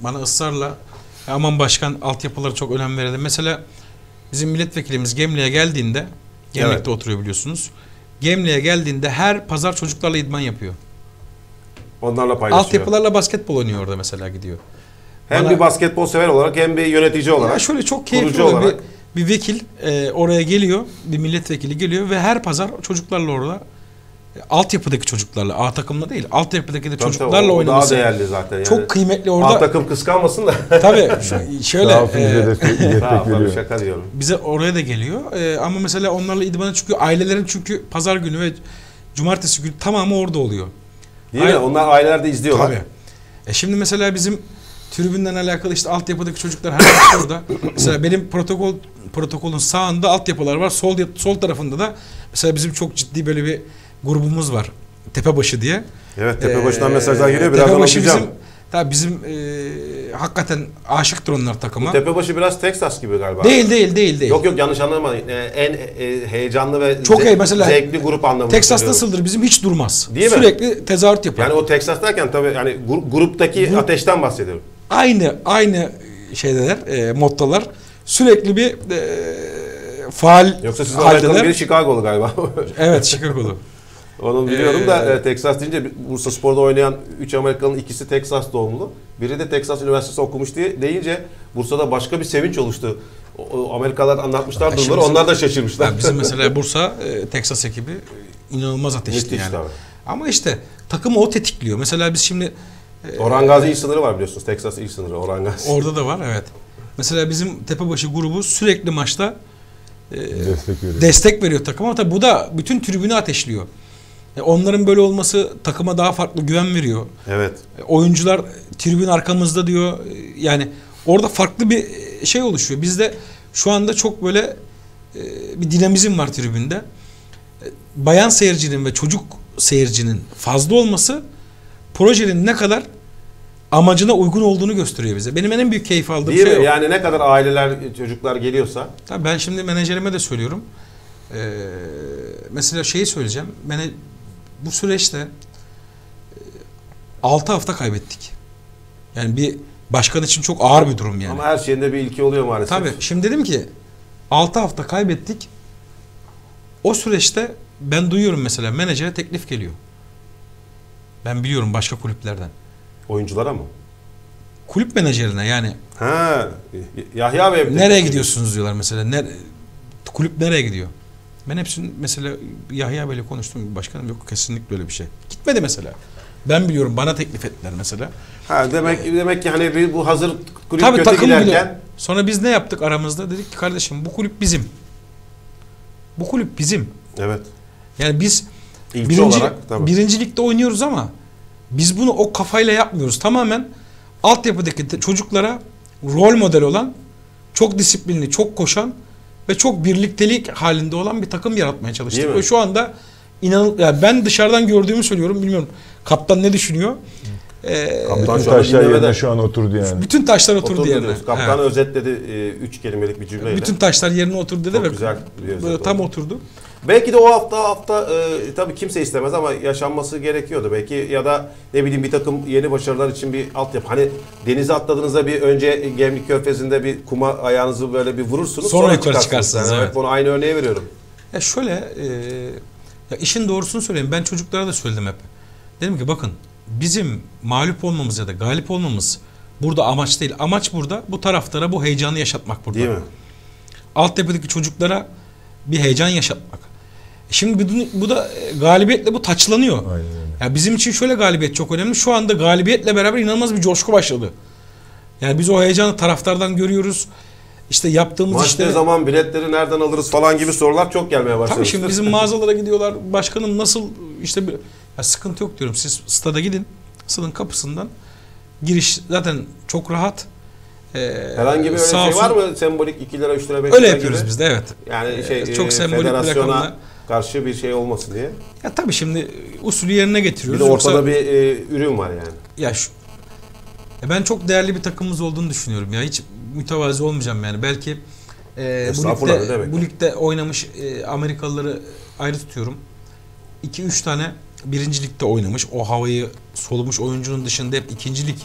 bana ısrarla aman başkan altyapılara çok önem verelim. Mesela bizim milletvekilimiz Gemliğe geldiğinde, Gemlik'te evet, oturuyor biliyorsunuz. Gemliğe geldiğinde her pazar çocuklarla idman yapıyor. Onlarla paylaşıyor. Altyapılarla basketbol oynuyor orada mesela, gidiyor. Hem bana, bir basketbol sever olarak hem bir yönetici olarak. Ya şöyle çok keyifli olarak. Bir, Bir vekil e, oraya geliyor, bir milletvekili geliyor ve her pazar çocuklarla orada, e, altyapıdaki çocuklarla, A takımla değil, altyapıdaki de tabii çocuklarla oynaması daha değerli zaten. Yani çok kıymetli orada. A takım kıskanmasın da. Tabii şöyle. E, şaka diyorum. Bize oraya da geliyor e, ama mesela onlarla idmana çıkıyor. Ailelerin çünkü pazar günü ve cumartesi günü tamamı orada oluyor. Değil Aile, mi? Onlar aileler de izliyorlar. Tabii. E, şimdi mesela bizim tribünden alakalı işte altyapıdaki çocuklar her orada. Mesela benim protokol protokolün sağında altyapılar var. Sol sol tarafında da mesela bizim çok ciddi böyle bir grubumuz var. Tepebaşı diye. Evet, Tepebaşı'dan ee, mesajlar geliyor. Birazdan okuyacağım. Tabii bizim e, hakikaten aşıktır onlar takıma. Bu Tepebaşı biraz Texas gibi galiba. Değil değil değil. değil. Yok yok, yanlış anlama. Ee, en e, heyecanlı ve çok ze mesela, zevkli grup anlamında. Texas nasıldır? Bizim hiç durmaz. Değil mi? Sürekli tezahürat yapar. Yani o Texas derken tabii yani grup, gruptaki Grup. ateşten bahsediyorum. Aynı aynı şeyler, e, moddalar. Sürekli bir e, faal. Yoksa sizin haldeler. Biri Chicago'lu galiba. Evet, Chicago'lu. Onu biliyorum ee, da e, Texas deyince Bursa Spor'da oynayan üç Amerikalı'nın ikisi Texas doğumlu. Biri de Texas Üniversitesi okumuş diye deyince Bursa'da başka bir sevinç oluştu. O, o Amerikalılar anlatmışlar durumları, onlar da şaşırmışlar. Yani bizim mesela Bursa e, Texas ekibi inanılmaz ateşli yani. Abi. Ama işte takımı o tetikliyor. Mesela biz şimdi Orhangazi il sınırı var biliyorsunuz. Texas il sınırı Orhangazi. Orada da var, evet. Mesela bizim Tepebaşı grubu sürekli maçta e, destek veriyor. destek veriyor takıma. Tabi bu da bütün tribünü ateşliyor. E, onların böyle olması takıma daha farklı güven veriyor. Evet. E, oyuncular tribün arkamızda diyor. E, yani orada farklı bir şey oluşuyor. Bizde şu anda çok böyle e, bir dinamizm var tribünde. E, bayan seyircinin ve çocuk seyircinin fazla olması projenin ne kadar amacına uygun olduğunu gösteriyor bize. Benim en büyük keyif aldığım Değil şey mi? Yani ne kadar aileler, çocuklar geliyorsa. Tabii ben şimdi menajerime de söylüyorum. Ee, mesela şeyi söyleyeceğim. Mene, bu süreçte altı hafta kaybettik. Yani bir başkan için çok ağır bir durum yani. Ama her şeyinde bir ilki oluyor maalesef. Tabii. Şimdi dedim ki altı hafta kaybettik. O süreçte ben duyuyorum mesela menajere teklif geliyor. Ben biliyorum başka kulüplerden. Oyunculara mı? Kulüp menajerine yani. Ha, Yahya Bey. Nereye gidiyorsunuz diyorlar mesela. Nere, kulüp nereye gidiyor? Ben hepsini mesela Yahya Bey'le konuştum. Başkanım yok, kesinlikle öyle bir şey. Gitmedi mesela. Ben biliyorum, bana teklif ettiler mesela. Ha, demek demek ki hani bu hazır kulüp Tabii, kötü giderken. Bile. Sonra biz ne yaptık aramızda? Dedik ki kardeşim bu kulüp bizim. Bu kulüp bizim. Evet. Yani biz Birinci, olarak, birincilikte oynuyoruz ama biz bunu o kafayla yapmıyoruz. Tamamen altyapıdaki çocuklara rol model olan, çok disiplinli, çok koşan ve çok birliktelik halinde olan bir takım yaratmaya çalıştık. Ve şu anda inan, yani ben dışarıdan gördüğümü söylüyorum. Bilmiyorum kaptan ne düşünüyor? Ee, kaptan şu taşlar yerine şu an oturdu yani. Bütün taşlar oturdu, oturdu yerine. Diyoruz. Kaptan evet. özetledi e, üç kelimelik bir cümleyle. Bütün taşlar yerine oturdu dedi ve güzel böyle tam oldu. oturdu. Belki de o hafta hafta e, tabii kimse istemez ama yaşanması gerekiyordu belki, ya da ne bileyim bir takım yeni başarılar için bir altyapı. Hani denize atladığınızda bir önce Gemlik Körfezi'nde bir kuma ayağınızı böyle bir vurursunuz. Sonra, sonra yukarı çıkarsınız. çıkarsınız yani. Evet. Bunu aynı örneğe veriyorum. Ya şöyle e, Ya işin doğrusunu söyleyeyim. Ben çocuklara da söyledim hep. Dedim ki bakın bizim mağlup olmamız ya da galip olmamız burada amaç değil. Amaç burada bu taraftara bu heyecanı yaşatmak burada. Değil mi? Altyapıdaki çocuklara bir heyecan yaşatmak. Şimdi bu da galibiyetle bu taçlanıyor. Aynen. Ya bizim için şöyle galibiyet çok önemli. Şu anda galibiyetle beraber inanılmaz bir coşku başladı. Yani biz o heyecanı taraftardan görüyoruz. İşte yaptığımız maç işte... Maç ne zaman, biletleri nereden alırız falan gibi sorular çok gelmeye başladı. Tabii şimdi bizim mağazalara gidiyorlar. Başkanım nasıl işte... Bir... Ya sıkıntı yok diyorum. Siz stada gidin. Stadın kapısından. Giriş zaten çok rahat. Ee, Herhangi bir öyle şey olsun... var mı? Sembolik iki lira, üç lira, beş lira öyle yapıyoruz gibi. Biz de evet. Yani şey, ee, çok e, sembolik federasyona... karşı bir şey olmasın diye. Ya tabii şimdi usulü yerine getiriyoruz. Bir de ortada Yoksa, bir e, ürün var yani. Ya şu, e ben çok değerli bir takımımız olduğunu düşünüyorum ya. Hiç mütevazi olmayacağım yani. Belki e, bu, ligde, bu ligde oynamış e, Amerikalıları ayrı tutuyorum. iki üç tane birinci ligde oynamış, o havayı solumuş oyuncunun dışında hep ikinci lig e,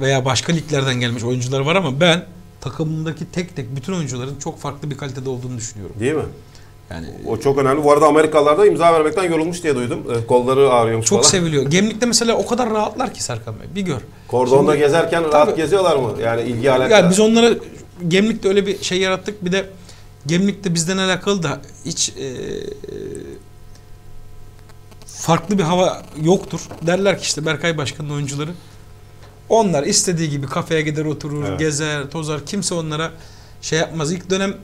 veya başka liglerden gelmiş oyuncular var ama ben takımımdaki tek tek bütün oyuncuların çok farklı bir kalitede olduğunu düşünüyorum. Değil mi? Yani, o çok önemli. Bu arada Amerikalılar da imza vermekten yorulmuş diye duydum. E, kolları ağrıyormuş çok falan. Çok seviliyor. Gemlik'te mesela o kadar rahatlar ki Serkan Bey. Bir gör. Kordonda şimdi, gezerken tabii, rahat geziyorlar mı? Yani ilgi alakalı. Yani biz onlara Gemlik'te öyle bir şey yarattık. Bir de Gemlik'te bizden alakalı da hiç e, farklı bir hava yoktur. Derler ki işte Berkay Başkan'ın oyuncuları. Onlar istediği gibi kafeye gider oturur, evet, gezer, tozar. Kimse onlara şey yapmaz. İlk dönem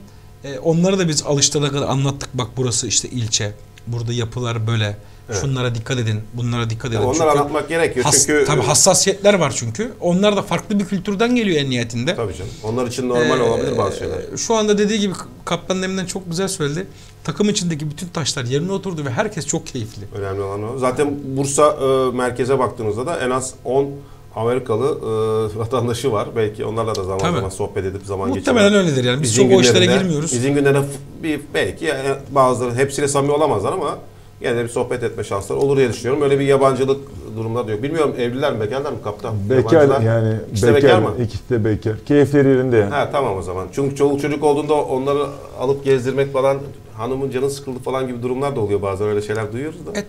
onları da biz alıştırana kadar anlattık. Bak burası işte ilçe. Burada yapılar böyle. Evet. Şunlara dikkat edin. Bunlara dikkat edin. Onları anlatmak gerekiyor. Has, çünkü tabii hassasiyetler var çünkü. Onlar da farklı bir kültürden geliyor en nihayetinde. Tabii canım. Onlar için normal ee, olabilir bazı şeyler. Şu anda dediği gibi kaptan deminden çok güzel söyledi. Takım içindeki bütün taşlar yerine oturdu ve herkes çok keyifli. Önemli olan o. Zaten Bursa e, merkeze baktığınızda da en az on Amerikalı e, vatandaşı var. Belki onlarla da zaman Tabii. zaman sohbet edip zaman geçiyor. Muhtemelen geçirmek. Öyledir yani. Biz izin çok o işlere girmiyoruz. İzin günlerine bir, belki yani bazıları hepsiyle samimi olamazlar ama yine de bir sohbet etme şansları olur diye düşünüyorum. Öyle bir yabancılık durumları yok. Bilmiyorum evliler mi, bekarlar mı kaptan? Bekar yani. İkisi de bekar, bekar mı? İkisi de bekar. Keyifleri yerinde yani. Ha, tamam o zaman. Çünkü çoluk çocuk olduğunda onları alıp gezdirmek falan, hanımın canı sıkıldı falan gibi durumlar da oluyor bazen. Öyle şeyler duyuyoruz da. E,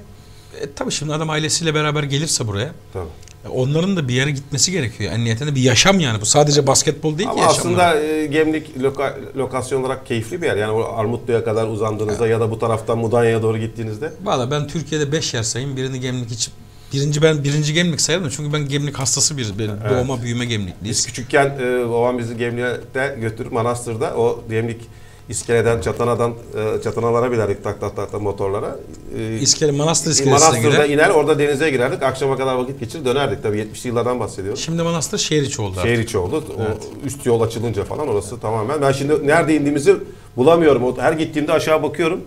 e, tabii şimdi adam ailesiyle beraber gelirse buraya. Tabii. Onların da bir yere gitmesi gerekiyor. En nihayetinde bir yaşam yani. Bu sadece basketbol değil ama ki yaşam. Aslında e, Gemlik loka, lokasyon olarak keyifli bir yer. Yani Armutlu'ya kadar uzandığınızda evet, ya da bu taraftan Mudanya'ya doğru gittiğinizde. Valla ben Türkiye'de beş yer sayayım. Birini Gemlik için. Birinci ben birinci Gemlik sayarım. Çünkü ben Gemlik hastası bir benim evet, doğma büyüme Gemlikliyiz. Biz küçükken e, babam bizi Gemlik'e götürüp Manastır'da o Gemlik İskele'den, Çatana'dan, Çatanalara binerdik tak tak tak motorlara. İskele, Manastır İskelesi'ne Manastır'da göre. iner, orada denize girerdik. Akşama kadar vakit geçir dönerdik. Tabii yetmişli yıllardan bahsediyorum. Şimdi Manastır şehir içi oldu artık. Şehir içi oldu. Evet. O üst yol açılınca falan orası evet, tamamen. Ben şimdi nerede indiğimizi bulamıyorum. Her gittiğimde aşağı bakıyorum.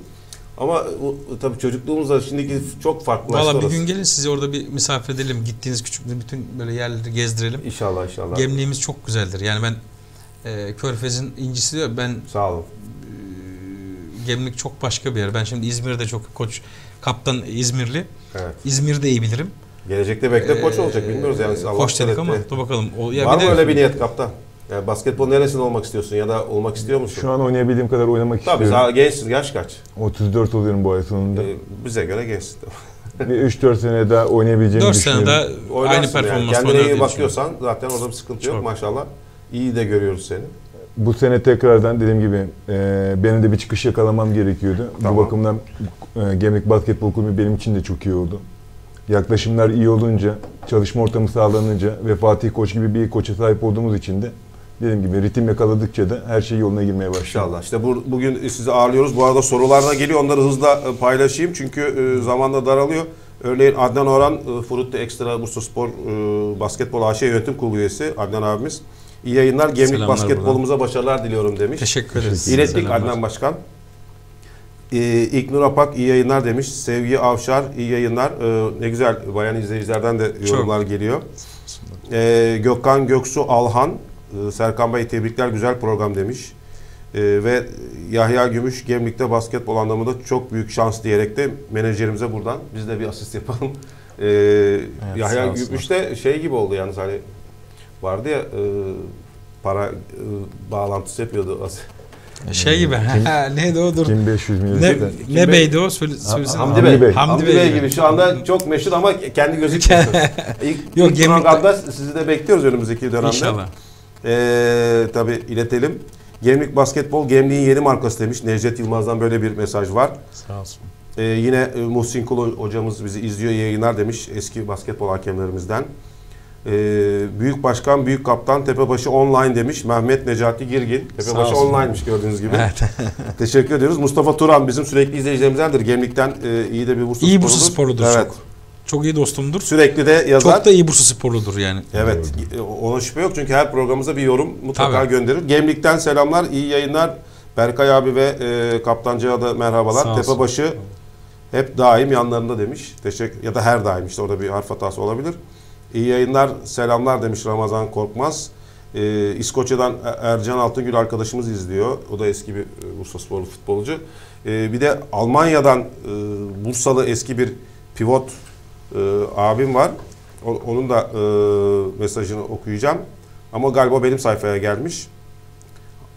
Ama tabii çocukluğumuzda şimdiki çok farklı. Valla bir gün gelin sizi orada bir misafir edelim. Gittiğiniz küçüklüğü bütün böyle yerleri gezdirelim. İnşallah inşallah. Gemliğimiz çok güzeldir. Yani ben e, Körfez'in incisi diyor. Ben sağ olun. Gemlik çok başka bir yer. Ben şimdi İzmir'de çok koç, kaptan İzmirli. Evet. İzmir'de iyi bilirim. Gelecekte belki de koç olacak. Bilmiyoruz yani. Ee, koç dedik ama dur bakalım. O, ya var mı öyle bir niyet kaptan? Yani basketbol neresinde olmak istiyorsun ya da olmak istiyor musun? Şu an oynayabildiğim kadar oynamak Tabii, istiyorum. Tabii gençsin. Yaş kaç? otuz dört oluyorum bu ay sonunda. Ee, bize göre gençsin. üç dört sene daha oynayabileceğimi dört düşünüyorum. dört sene daha oynarsın aynı performans yani. Kendine iyi bakıyorsan zaten orada bir sıkıntı çok yok maşallah. İyi de görüyoruz seni. Bu sene tekrardan dediğim gibi e, benim de bir çıkış yakalamam gerekiyordu. Tamam. Bu bakımdan e, Gemlik Basketbol Kulübü benim için de çok iyi oldu. Yaklaşımlar iyi olunca, çalışma ortamı sağlanınca ve Fatih Koç gibi bir koça sahip olduğumuz için de dediğim gibi ritim yakaladıkça da her şey yoluna girmeye başladı. İnşallah. İşte bu, bugün sizi ağırlıyoruz. Bu arada sorularına geliyor. Onları hızla paylaşayım çünkü e, zamanda daralıyor. Örneğin Adnan Orhan, e, Frutti Extra Bursaspor e, Basketbol A Ş Yönetim Kurulu üyesi Adnan abimiz. İyi yayınlar. Gemlik Selamlar basketbolumuza buradan. başarılar diliyorum demiş. Teşekkür ederiz. İlettik Adnan Başkan. Ee, İlknur Apak iyi yayınlar demiş. Sevgi Avşar iyi yayınlar. Ee, ne güzel bayan izleyicilerden de yorumlar Çok. geliyor. Ee, Gökhan Göksu Alhan. Ee, Serkan Bey tebrikler güzel program demiş. Ee, ve Yahya Gümüş Gemlik'te basketbol anlamında çok büyük şans diyerek de menajerimize buradan biz de bir asist yapalım. Ee, evet, Yahya Gümüş de şey gibi oldu yalnız hani vardı ya e, para e, bağlantısı yapıyordu. Şey gibi. Neydi o? Dur. bin beş yüz milyon. Ne, ne beydi o? Söyle, söylesene. Hamdi Bey. Hamdi, Hamdi Bey, Bey gibi. gibi. Şu anda çok meşhur ama kendi gözükmüyor. İlk, Yok, ilk programda sizi de bekliyoruz önümüzdeki dönemde. İnşallah. Ee, tabii iletelim. Gemlik Basketbol, Gemlik'in yeni markası demiş. Necdet Yılmaz'dan böyle bir mesaj var. Sağ olsun. Ee, yine Muhsin Kul hocamız bizi izliyor, yayınlar demiş. Eski basketbol hakemlerimizden. Ee, büyük Başkan, Büyük Kaptan, Tepebaşı Online demiş. Mehmet Necati Girgin. Tepebaşı Online'miş gördüğünüz gibi. Evet. Teşekkür ediyoruz. Mustafa Turan bizim sürekli izleyicilerimizdendir. Gemlik'ten e, iyi de bir Bursa iyi Bursa sporludur. Evet. Çok. Çok iyi dostumdur. Sürekli de yazar. Çok da iyi Bursa sporludur yani. Evet. Ona şüphe yok çünkü her programımıza bir yorum mutlaka Tabii. gönderir. Gemlik'ten selamlar, iyi yayınlar. Berkay abi ve e, Kaptancı'ya da merhabalar. Tepebaşı hep daim yanlarında demiş. Teşekkür ya da her daim işte orada bir harf hatası olabilir. İyi yayınlar, selamlar demiş Ramazan Korkmaz. Ee, İskoçya'dan Ercan Altıngül arkadaşımız izliyor. O da eski bir Bursasporlu futbolcu. Ee, bir de Almanya'dan e, Bursalı eski bir pivot e, abim var. O, onun da e, mesajını okuyacağım. Ama galiba benim sayfaya gelmiş.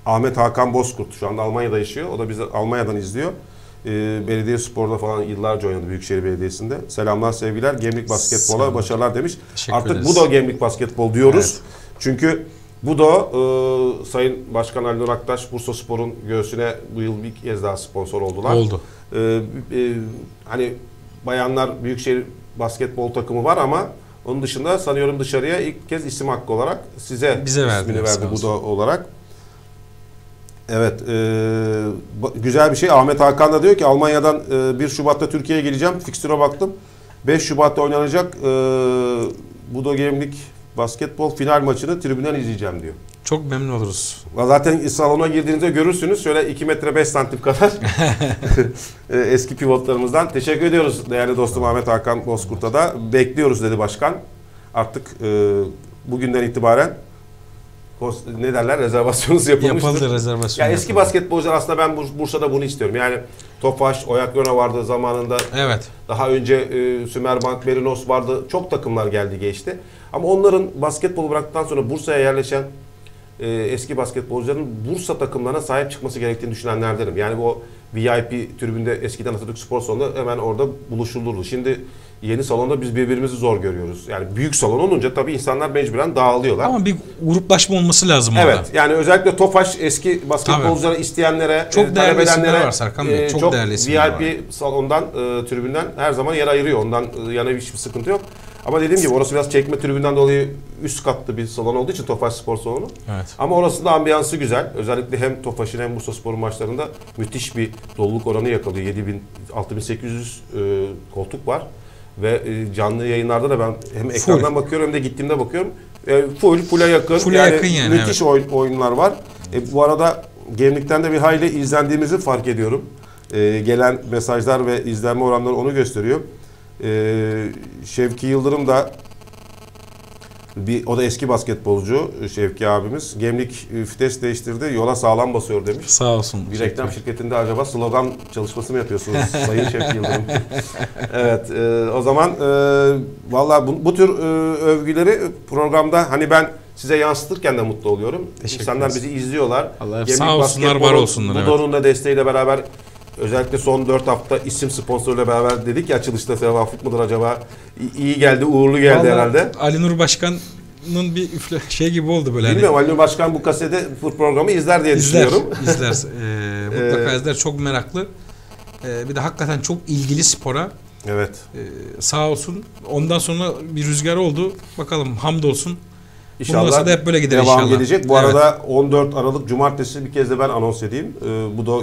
Ahmet Hakan Bozkurt şu anda Almanya'da yaşıyor. O da bizi Almanya'dan izliyor. Belediye Spor'da falan yıllarca oynadı Büyükşehir Belediyesi'nde. Selamlar, sevgiler. Gemlik Basketbol'a başarılar demiş. Teşekkür Artık ederiz. BUDO Gemlik Basketbol diyoruz. Evet. Çünkü BUDO e, Sayın Başkan Alinur Aktaş Bursaspor'un göğsüne bu yıl bir kez daha sponsor oldular. Oldu. E, e, hani bayanlar Büyükşehir Basketbol takımı var ama onun dışında sanıyorum dışarıya ilk kez isim hakkı olarak size Bize verdi, ismini verdi BUDO olarak. Evet, e, güzel bir şey. Ahmet Hakan da diyor ki Almanya'dan e, bir Şubat'ta Türkiye'ye geleceğim. Fikstüre baktım. beş Şubat'ta oynanacak e, BUDO Gemlik Basketbol final maçını tribünden izleyeceğim diyor. Çok memnun oluruz. Zaten salona girdiğinizde görürsünüz. Şöyle iki metre beş santim kadar eski pivotlarımızdan. Teşekkür ediyoruz değerli dostum Ahmet Hakan Bozkurt'a da. Bekliyoruz dedi başkan. Artık e, bugünden itibaren ne derler? Rezervasyonuz yapılmıştır. Yapıldı rezervasyon. Ya eski yapıldı. Basketbolcular aslında ben Bursa'da bunu istiyorum. Yani Tofaş, Oyak Yona vardı zamanında. Evet. Daha önce e, Sümerbank, Merinos vardı. Çok takımlar geldi geçti. Ama onların basketbolu bıraktıktan sonra Bursa'ya yerleşen e, eski basketbolcuların Bursa takımlarına sahip çıkması gerektiğini düşünenlerdenim. Yani o V I P tribünde eskiden Atatürk Spor Salonu'nda hemen orada buluşulurdu. Şimdi yeni salonda biz birbirimizi zor görüyoruz. Yani büyük salon olunca tabii insanlar mecburen dağılıyorlar. Ama bir gruplaşma olması lazım evet, orada. Evet. Yani özellikle Tofaş eski basketbolcuları isteyenlere, çok e, değerli isimler var Serkan Bey. Çok, çok değerli isimler var. V I P salondan, e, tribünden her zaman yer ayırıyor. Ondan e, yana hiçbir sıkıntı yok. Ama dediğim gibi orası biraz çekme tribünden dolayı üst katlı bir salon olduğu için Tofaş Spor Salonu. Evet. Ama orası da ambiyansı güzel. Özellikle hem Tofaş'ın hem Bursaspor'un maçlarında müthiş bir doluluk oranı yakalıyor. yedi bin altı bin sekiz yüz e, koltuk var. Ve canlı yayınlarda da ben hem ekrandan full bakıyorum hem de gittiğimde bakıyorum. E, full, full'a yakın. Full yani yakın yani. Müthiş evet. oyun, oyunlar var. E, bu arada Gemlik'ten de bir hayli izlendiğimizi fark ediyorum. E, gelen mesajlar ve izlenme oranları onu gösteriyor. E, Şevki Yıldırım da bir, o da eski basketbolcu Şevki abimiz. Gemlik fites değiştirdi, yola sağlam basıyor demiş. Sağ olsun. Bir reklam şirketinde acaba slogan çalışması mı yapıyorsunuz Sayın Şevki Yıldırım? Evet, e, o zaman e, vallahi bu, bu tür e, övgüleri programda hani ben size yansıtırken de mutlu oluyorum. İnsanlar bizi izliyorlar. Gemlik sağ olsunlar, var olsunlar. Bu evet. Doğru'nun da desteğiyle beraber özellikle son dört hafta isim sponsoruyla beraber dedik ya açılışta sevaflık mıdır acaba? İyi geldi, uğurlu geldi vallahi herhalde. Alinur Başkan'ın bir üfle şey gibi oldu böyle. Bilmiyorum hani. Alinur Başkan bu kasede bu programı izler diye izler, düşünüyorum. İzler, ee, mutlaka izler. Çok meraklı. Ee, bir de hakikaten çok ilgili spora. Evet. Ee, sağ olsun. Ondan sonra bir rüzgar oldu. Bakalım hamdolsun. İnşallah da hep böyle gider devam inşallah. Gelecek. Bu evet. arada on dört Aralık Cumartesi bir kez de ben anons edeyim. Ee, BUDO e,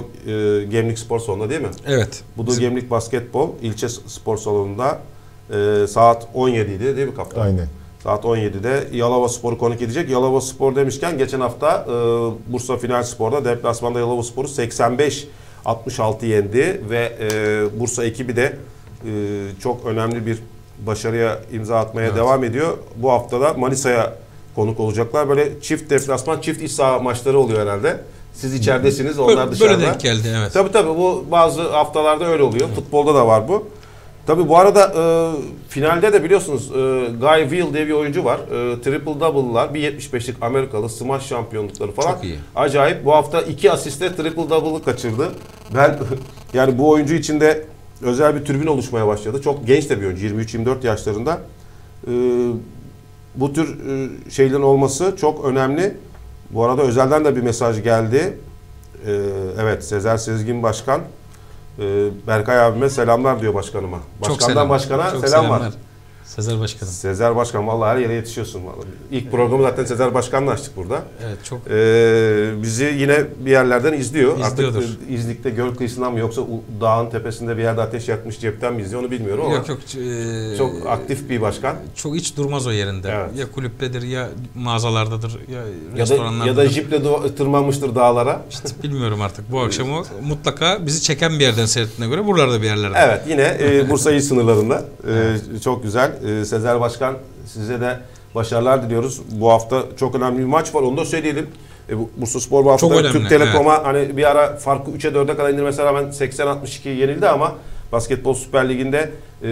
Gemlik Spor Salonu'nda değil mi? Evet. BUDO Bizim... Gemlik Basketbol ilçe spor salonunda e, saat on yediydi değil mi kaptan? Aynen. Saat on yedide Yalova Spor'u konuk edecek. Yalova Spor demişken geçen hafta e, Bursa Final Spor'da deplasmanda Yalova Spor'u seksen beş altmış altı yendi ve e, Bursa ekibi de e, çok önemli bir başarıya imza atmaya evet. devam ediyor. Bu haftada Manisa'ya konuk olacaklar. Böyle çift deplasman, çift iç saha maçları oluyor herhalde. Siz içeridesiniz, onlar böyle, dışarıda. Böyle denk geldi evet. Tabii tabii bu bazı haftalarda öyle oluyor. Evet. Futbolda da var bu. Tabii bu arada e, finalde de biliyorsunuz e, Guy Will diye bir oyuncu var. E, triple double'lar, bir yetmiş beşlik Amerikalı, smash şampiyonlukları falan. Çok iyi. Acayip. Bu hafta iki asiste triple double'ı kaçırdı. Ben yani bu oyuncu içinde özel bir tribün oluşmaya başladı. Çok genç de bir oyuncu, yirmi üç yirmi dört yaşlarında. E, bu tür e, şeylerin olması çok önemli. Bu arada özelden de bir mesaj geldi. E, evet, Sezer Sezgin Başkan. Berkay abime selamlar diyor başkanıma. Başkandan selam. Başkana çok selam selamlar. Var. Sezer Başkanım. Sezer Başkan, vallahi her yere yetişiyorsun. Vallahi. İlk programı zaten Sezer Başkan'la açtık burada. Evet, çok. Ee, bizi yine bir yerlerden izliyor. İzliyordur. Artık İznik'te göl kıyısından mı yoksa dağın tepesinde bir yerde ateş yakmış cepten mi izliyor onu bilmiyorum ama. Yok yok. E, çok aktif bir başkan. Çok hiç durmaz o yerinde. Evet. Ya kulüptedir ya mağazalardadır ya, ya restoranlardadır. Ya da jiple tırmanmıştır dağlara. İşte bilmiyorum artık bu akşam o mutlaka bizi çeken bir yerden seyrettiğine göre buralarda bir yerlerde. Evet, yine e, Bursa il sınırlarında. E, çok güzel. Sezer Başkan, size de başarılar diliyoruz. Bu hafta çok önemli bir maç var, onu da söyleyelim. Bursaspor bu hafta önemli, Türk Telekom'a evet. Hani bir ara farkı üçe dörde kadar indirmesine rağmen seksen altmış iki yenildi ama Basketbol Süper Ligi'nde e,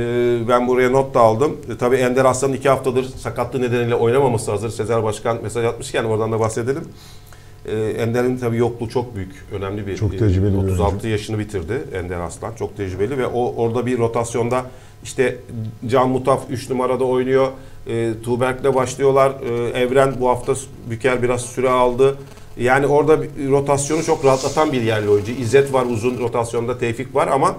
ben buraya not da aldım. E, tabii Ender Aslan'ın iki haftadır sakatlığı nedeniyle oynamaması hazır. Sezer Başkan mesaj atmışken oradan da bahsedelim. E, Ender'in tabii yokluğu çok büyük, önemli bir. Çok tecrübeli. otuz altı bir yaşını bitirdi Ender Aslan. Çok tecrübeli ve o orada bir rotasyonda İşte Can Mutaf üç numarada oynuyor. E, Tuğberk'le başlıyorlar. E, Evren bu hafta Büker biraz süre aldı. Yani orada rotasyonu çok rahatlatan bir yerli oyuncu. İzzet var uzun rotasyonda, Tevfik var ama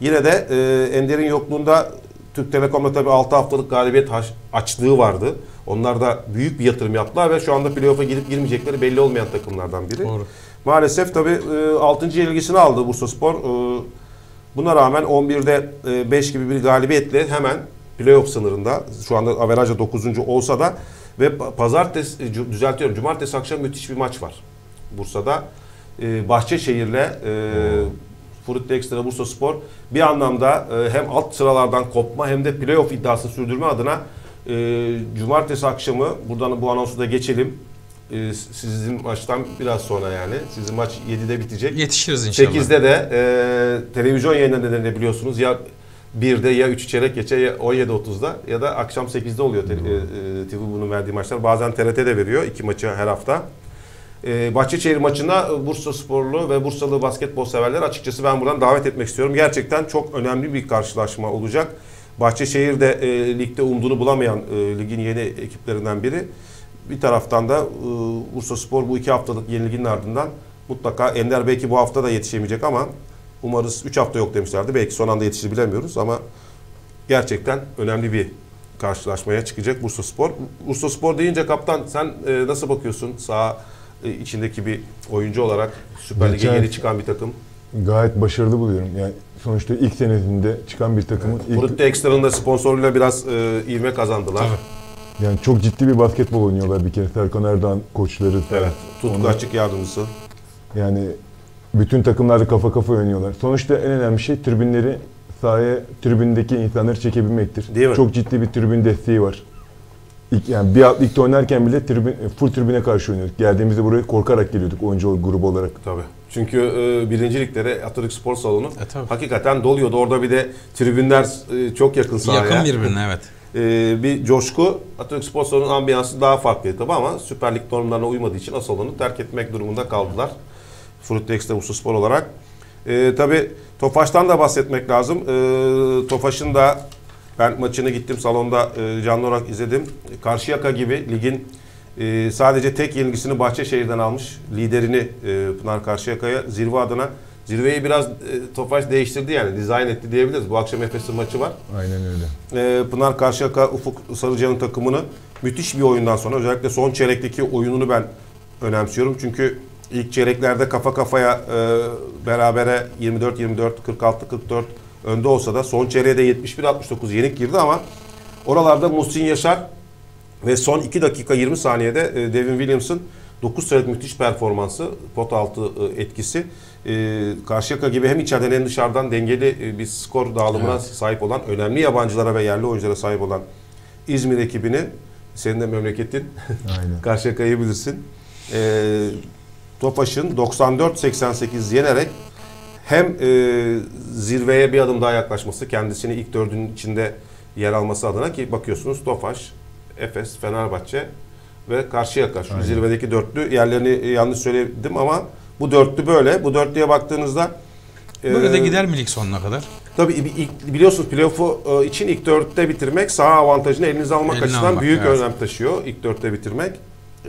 yine de e, Ender'in yokluğunda Türk Telekom'da tabii altı haftalık galibiyet açlığı vardı. Onlar da büyük bir yatırım yaptılar ve şu anda playoff'a gidip girmeyecekleri belli olmayan takımlardan biri. Doğru. Maalesef tabii e, altıncı yenilgisini aldı Bursaspor. E, Buna rağmen on birde beş gibi bir galibiyetle hemen playoff sınırında, şu anda averajda dokuzuncu olsa da ve pazartesi, düzeltiyorum, cumartesi akşam müthiş bir maç var Bursa'da. Bahçeşehir'le Frutti Extra Bursaspor bir anlamda hem alt sıralardan kopma hem de playoff iddiasını sürdürme adına cumartesi akşamı, buradan bu anonsu da geçelim. Sizin maçtan biraz sonra, yani sizin maç yedide bitecek. Yetişiriz inşallah. sekizde de e, televizyon yayınlarında nedeniyle biliyorsunuz ya birde ya üç çeyrek geçe ya on yedi otuzda ya da akşam sekizde oluyor e, e, T V bunun verdiği maçlar. Bazen T R T de veriyor iki maçı her hafta. E, Bahçeşehir maçına Bursasporlu ve Bursalı basketbol severler açıkçası ben buradan davet etmek istiyorum. Gerçekten çok önemli bir karşılaşma olacak. Bahçeşehir de e, ligde umduğunu bulamayan e, ligin yeni ekiplerinden biri. Bir taraftan da e, Bursaspor bu iki haftalık yenilginin ardından mutlaka Ender belki bu hafta da yetişemeyecek ama umarız üç hafta yok demişlerdi. Belki son anda yetişir bilemiyoruz ama gerçekten önemli bir karşılaşmaya çıkacak Bursaspor. Bursaspor deyince kaptan sen e, nasıl bakıyorsun saha e, içindeki bir oyuncu olarak Süper Lig'e yeni çıkan bir takım? Gayet başarılı buluyorum. Yani sonuçta ilk senetinde çıkan bir takımın... Evet, Frutti Extra'nın da sponsorluğuyla biraz e, ivme kazandılar. Tabii. Yani çok ciddi bir basketbol oynuyorlar bir kere. Serkan Erdoğan koçları. Evet. Tutku onlar, açık yardımcısı. Yani bütün takımlarla kafa kafa oynuyorlar. Sonuçta en önemli şey tribünleri sahaya, tribündeki insanları çekebilmektir. Değil mi? Çok ciddi bir tribün desteği var. İlk, yani bir hafta ilk oynarken bile tribün, full tribüne karşı oynuyorduk. Geldiğimizde buraya korkarak geliyorduk oyuncu grubu olarak. Tabii. Çünkü e, birinci liglere Atatürk Spor Salonu e, hakikaten doluyordu. Orada bir de tribünler e, çok yakın sahaya. Yakın birbirine evet. Ee, bir coşku, Atatürk Spor Salonu'nun ambiyansı daha farklıydı tabi ama Süper Lig normlarına uymadığı için asıl onu terk etmek durumunda kaldılar. Frutti Extra Bursaspor olarak. Ee, tabi Tofaş'tan da bahsetmek lazım. Ee, Tofaş'ın da ben maçını gittim salonda e, canlı olarak izledim. Karşıyaka gibi ligin e, sadece tek yenilgisini Bahçeşehir'den almış liderini e, Pınar Karşıyaka'ya zirve adına. Zirveyi biraz e, Tofaş değiştirdi yani. Dizayn etti diyebiliriz. Bu akşam Efes'in maçı var. Aynen öyle. E, Pınar Karşıyaka, Ufuk Sarıcan'ın takımını müthiş bir oyundan sonra özellikle son çeyrekteki oyununu ben önemsiyorum. Çünkü ilk çeyreklerde kafa kafaya e, berabere yirmi dört yirmi dört, kırk altı kırk dört önde olsa da son çeyreğe de yetmiş bir altmış dokuz yenik girdi ama oralarda Muhsin Yaşar ve son iki dakika yirmi saniyede e, Devin Williams'ın dokuz sayılık müthiş performansı, pot altı etkisi. Ee, Karşıyaka gibi hem içeriden hem dışarıdan dengeli bir skor dağılımına evet. Sahip olan, önemli yabancılara ve yerli oyunculara sahip olan İzmir ekibini, senin de memleketin, Karşıyaka'yı bilirsin. Ee, Tofaş'ın doksan dört seksen sekiz yenerek hem e, zirveye bir adım daha yaklaşması, kendisini ilk dördünün içinde yer alması adına, ki bakıyorsunuz Tofaş, Efes, Fenerbahçe ve Karşıyaka şu zirvedeki dörtlü, yerlerini yanlış söyledim ama bu dörtlü böyle. Bu dörtlüye baktığınızda böyle e, de gider mi lig sonuna kadar? Tabii ilk, biliyorsunuz playoff'u e, için ilk dörtte bitirmek saha avantajını elinize almak Elini açısından almak, büyük evet. önem taşıyor ilk dörtte bitirmek.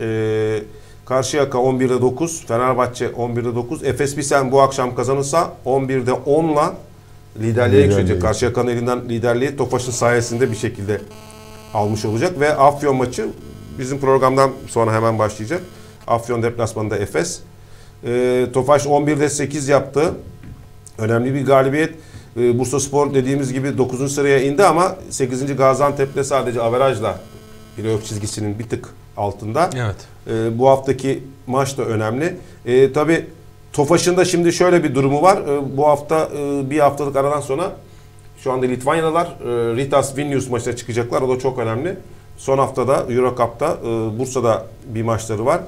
E, Karşıyaka on birde dokuz, Fenerbahçe on birde dokuz, Efes Pilsen bu akşam kazanırsa on birde onla liderliğe yükselecek. Karşıyaka'nın elinden liderliği Tofaş'ın sayesinde bir şekilde almış olacak ve Afyon maçı bizim programdan sonra hemen başlayacak. Afyon deplasmanında Efes. E, Tofaş on birde sekiz yaptı. Önemli bir galibiyet. E, Bursaspor dediğimiz gibi dokuzuncu sıraya indi ama sekizinci Gaziantep'te sadece averajla playoff çizgisinin bir tık altında. Evet. E, bu haftaki maç da önemli. E, tabii Tofaş'ın da şimdi şöyle bir durumu var. E, bu hafta e, bir haftalık aradan sonra şu anda Litvanya'dalar. E, Ritas Vilnius maçına çıkacaklar. O da çok önemli. Son haftada Euro Cup'ta e, Bursa'da bir maçları var.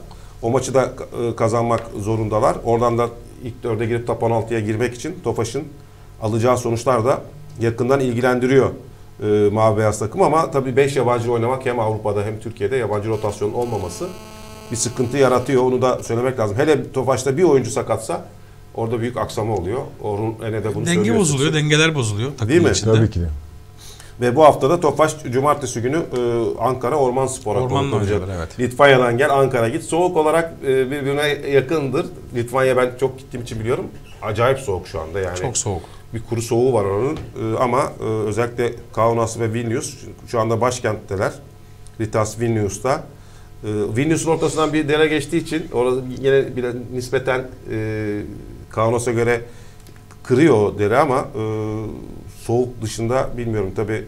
O maçı da e, kazanmak zorundalar. Oradan da ilk dörde girip top on altıya girmek için Tofaş'ın alacağı sonuçlar da yakından ilgilendiriyor e, Mavi Beyaz takım. Ama tabii beş yabancı oynamak hem Avrupa'da hem Türkiye'de yabancı rotasyonun olmaması bir sıkıntı yaratıyor. Onu da söylemek lazım. Hele Tofaş'ta bir oyuncu sakatsa orada büyük aksama oluyor. Orun Ene de bunu söylüyor. Denge bozuluyor, dengeler bozuluyor takım Değil mi? içinde. Tabii ki. Ve bu haftada Tofaş cumartesi günü e, Ankara Orman Spor'a konuk olacak. Evet. Litvanya'dan gel, Ankara git. Soğuk olarak e, birbirine yakındır. Litvanya ben çok gittiğim için biliyorum. Acayip soğuk şu anda yani. Çok soğuk. Bir kuru soğuğu var oranın e, ama e, özellikle Kaunas ve Vilnius şu anda başkentteler. Ritas Vilnius'ta. E, Vilnius'un ortasından bir dere geçtiği için orası yine bile nispeten e, Kaunas'a göre kırıyor dere ama e, soğuk dışında bilmiyorum tabi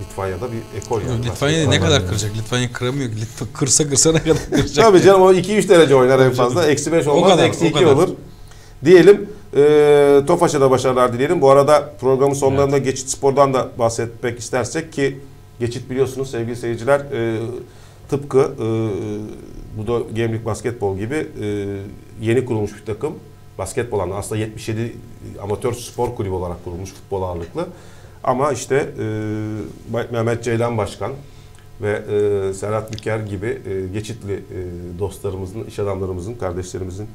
Litvanya'da bir ekol yani. Litvanya'da ne kadar kıracak? Litvanya kıramıyor. Litv kırsa kırsa ne kadar kıracak? Tabii canım o iki üç derece oynar en fazla. eksi beş olmaz, eksi iki olur. Diyelim e, Tofaş'a da başarılar dileyelim. Bu arada programın sonlarında evet. Geçit Spor'dan da bahsetmek istersek ki Geçit biliyorsunuz sevgili seyirciler e, tıpkı e, BUDO Gemlik Basketbol gibi e, yeni kurulmuş bir takım. Basketbol anlamında aslında yetmiş yedi amatör spor kulübü olarak kurulmuş futbol ağırlıklı. Ama işte e, Mehmet Ceylan Başkan ve e, Serhat Büker gibi e, geçitli e, dostlarımızın, iş adamlarımızın, kardeşlerimizin